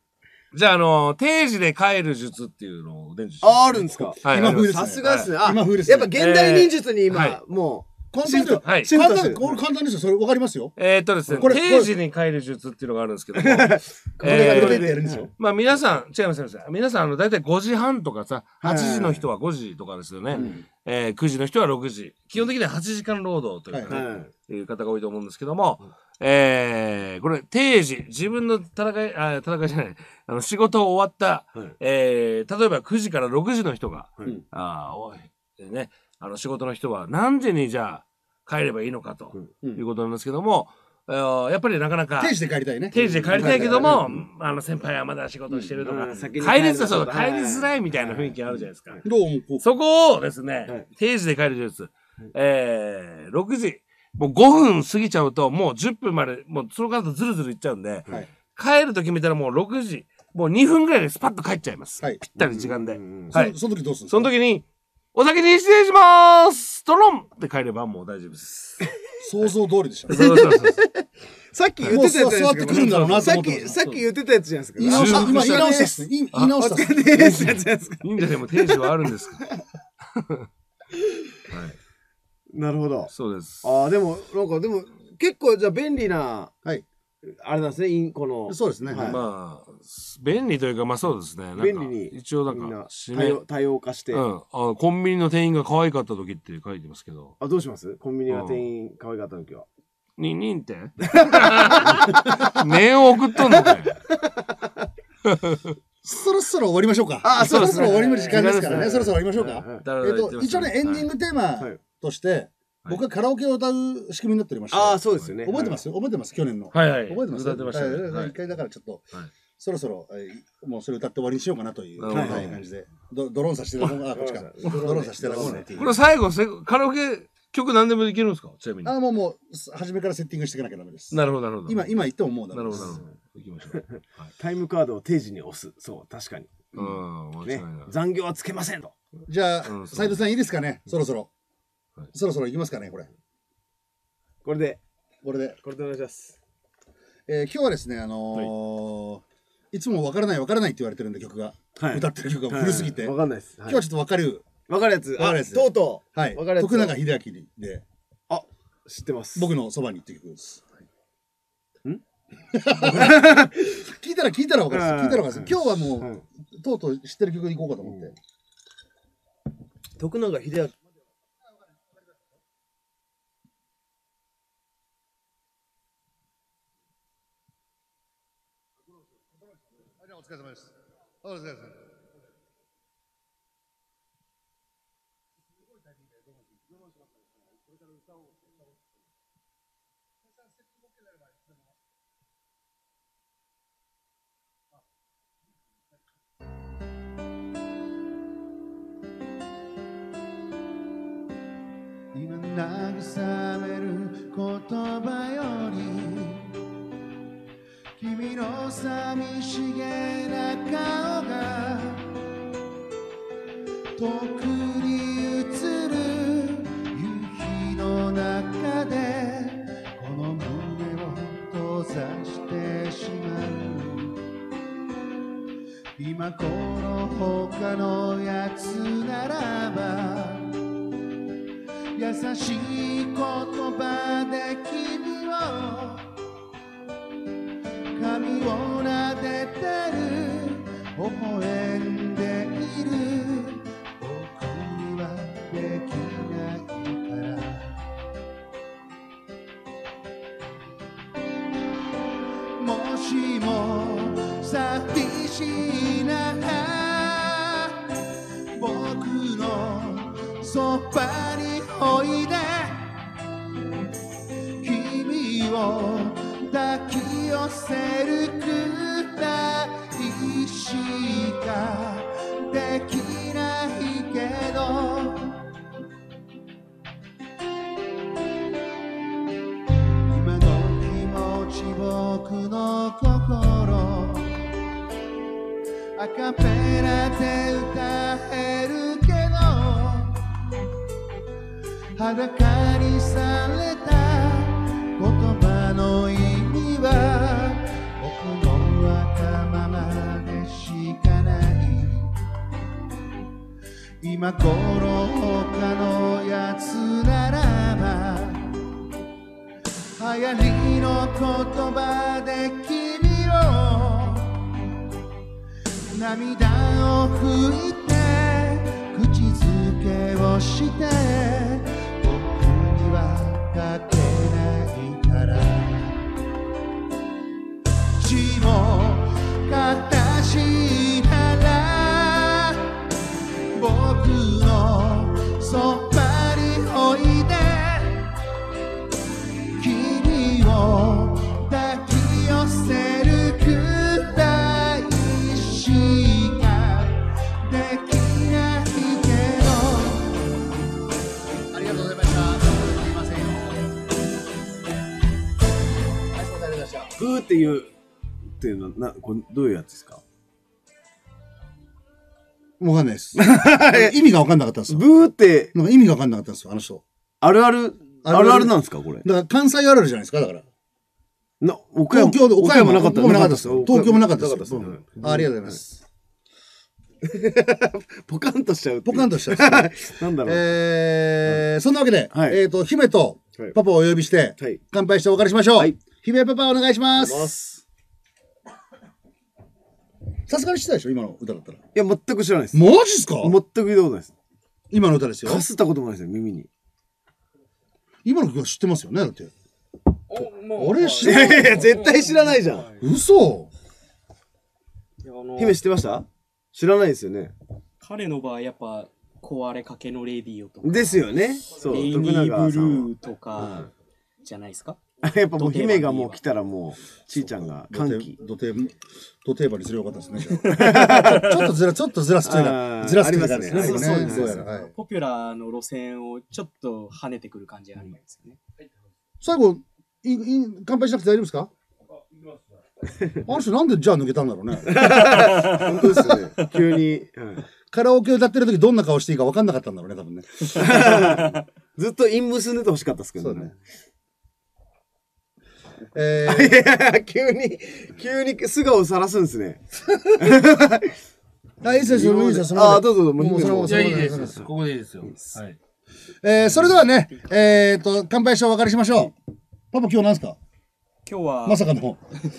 じゃあ、あの、定時で帰る術っていうのを伝授して。あ、あるんですか。今風です。さすがですね。あ、今風です。やっぱ現代忍術に今、もう。簡単ですよ。はい。簡単、これ簡単ですよ。それ分かりますよ。えっとですね、定時に帰る術っていうのがあるんですけども。これがどれでやるんでしょう。まあ皆さん、違います、違います。皆さん、あの、大体ごじはんとかさ、はちじの人はごじとかですよね。え、くじの人はろくじ。基本的にははちじかん労働というかね、いう方が多いと思うんですけども、えー、これ、定時、自分の戦い、あ、戦いじゃない、あの、仕事を終わった、えー、例えばくじからろくじの人が、ああ、おい、ね、あの、仕事の人は何時にじゃあ帰ればいいのかということなんですけども、やっぱりなかなか。定時で帰りたいね。定時で帰りたいけども、あの、先輩はまだ仕事してるとか、帰りづらい、帰りづらいみたいな雰囲気あるじゃないですか。そこをですね、定時で帰る術、えー、ろくじ、もうごふん過ぎちゃうと、もうじゅっぷんまで、もうその方ずるずるいっちゃうんで、帰ると決めたらもうろくじ、もうにふんぐらいでスパッと帰っちゃいます。ぴったり時間で。はい。その時どうするんですか？その時に、お先に失礼しまーすトロンって帰ればもう大丈夫です。想像通りでしたね。さっき言ってたやつ座ってくるんだろうなと思ってました。さっき言ってたやつじゃないですか。言い直した。今言い直したっすね。言い直したっすね。言い直したっすね。忍者でも定時はあるんですか。なるほど。そうです。ああ、でも、なんか、でも、結構じゃあ便利な、はい。あれなんですね、インコの。そうですね。まあ、便利というか、まあそうですね。便利に。一応なんか、多様化して。うん。コンビニの店員が可愛かった時って書いてますけど。あ、どうします？コンビニが店員可愛かった時は。に、にんって念を送っとんのかよ。そろそろ終わりましょうか。あ、そろそろ終わりの時間ですからね。そろそろ終わりましょうか。えっと、一応ね、エンディングテーマとして、僕はカラオケを歌う仕組みになっておりました。ああ、そうですよね。覚えてますよ。覚えてます。去年の。はいはい。覚えてます。歌ってましたね。一回だからちょっと、そろそろ、もうそれ歌って終わりにしようかなという感じで。ドローンさせてた方が、こっちか。ドローンさせてた方が。これ最後、カラオケ曲何でもできるんですか？ちなみに。ああ、もうもう、初めからセッティングしていかなきゃダメです。なるほど、なるほど。今、今言ってももうダメです。なるほど、なるほど。行きましょう。タイムカードを定時に押す。そう、確かに。うん。残業はつけませんと。じゃあ、斉藤さんいいですかね？そろそろ。そろそろ行きますかね、これ。これで、これで、これでお願いします。えー、今日はですね、あのー、いつもわからないわからないって言われてるんで、曲が。歌ってる曲が古すぎて。わかんないです。今日はちょっとわかる。わかるやつ。あ、とうとう。はい。徳永英明で。あ、知ってます。僕のそばにって曲です。ん？聞いたら聞いたら分かるんです。聞いたら分かるんです。今日はもうとうとう知ってる曲に行こうかと思って。徳永英明。お疲れ様です。お疲れ様です。今慰める言葉より君の寂しげな顔が遠くに映る夕日の中でこの胸を閉ざしてしまう。今この他のやつならば優しい言葉で君を髪をなでてる微笑んでいる僕にはできないからもしも寂しいなら僕のそばにおいで君を抱き寄せるくらいしかできないけど今の気持ち僕の心アカペラで歌える裸にされた言葉の意味は僕の頭までしかない。今頃他のやつならば流行りの言葉で君を涙を拭いて口づけをしてかけないから血も形なら僕のそばにおいで君を抱き寄せるくらいしかできないけどありがとうございました。ふーっていうっていうのはなこれどういうやつですか？わかんないです。意味がわかんなかったんですよ。ブーってなんか意味がわかんなかったんですよあの人。あるあるあるあるなんですかこれ？だから関西あるあるじゃないですかだから。な岡山東京岡山なかったなかったです。東京もなかったです。ありがとうございます。ポカンとしちゃう。ポカンとしちゃう。なんだろう。ええそんなわけでえっと姫とパパをお呼びして乾杯してお別れしましょう。姫パパお願いします。さすがに知ってたでしょ今の歌だったら。いや、全く知らないです。マジっすか？全く聞いたことないです。今の歌ですよ。かすったこともないですよ、耳に。今の曲は知ってますよねだって。あれ知らない。いやいや、絶対知らないじゃん。嘘。姫知ってました？知らないですよね。彼の場合、やっぱ、壊れかけのレディオとか。ですよね。そう、レイニーブルーとか、じゃないですか？やっぱもう姫がもう来たらもうちいちゃんが歓喜ドテーバにすればよかったですね。ちょっとずらちょっとずらすというかずらすというかですねポピュラーの路線をちょっと跳ねてくる感じがあるんですよね。最後乾杯しなくて大丈夫ですか？あの人なんでじゃあ抜けたんだろうね。本当ですね。急にカラオケ歌ってる時どんな顔していいか分かんなかったんだろうね多分ね。ずっと陰結んでてほしかったですけどね。えー、急に急に素顔をさらすんですね。あ、いいですよ、いいですよ。あ、どうぞどうぞ。もうそのじゃいいです。ここでいいですよ。はい。えー、それではね、えっと乾杯してお別れしましょう。パパ今日なんですか？今日はまさかの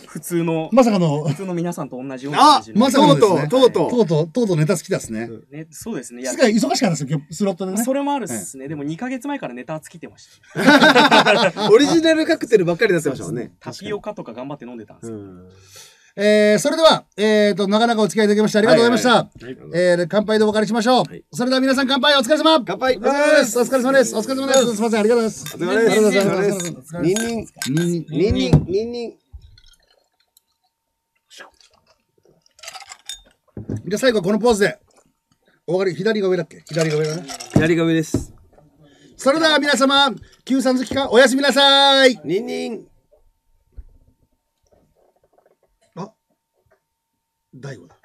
普通のまさかの普通の皆さんと同じような感じで、あ、まさかのとうとうとうとうとうとうネタ好きですね。ね、そうですね。いや、忙しかったですよ、スロットでね。それもあるっすね。でもにかげつまえからネタ尽きてました。オリジナルカクテルばっかり出せましたもんね。タピオカとか頑張って飲んでたんですよ。えー、それではえっとなかなかお付き合いいただきましてありがとうございました。えー、乾杯でお別れしましょう。それでは皆さん乾杯、お疲れ様。乾杯。お疲れ様です。お疲れ様です。すみません、ありがとうございます。お疲れ様です。ニンニンニンニンニンニン。じゃあ最後このポーズでお別れ。左が上だっけ？左が上だね。左が上です。それでは皆様、Qさん好きかおやすみなさい。ニンニン。大悟だ。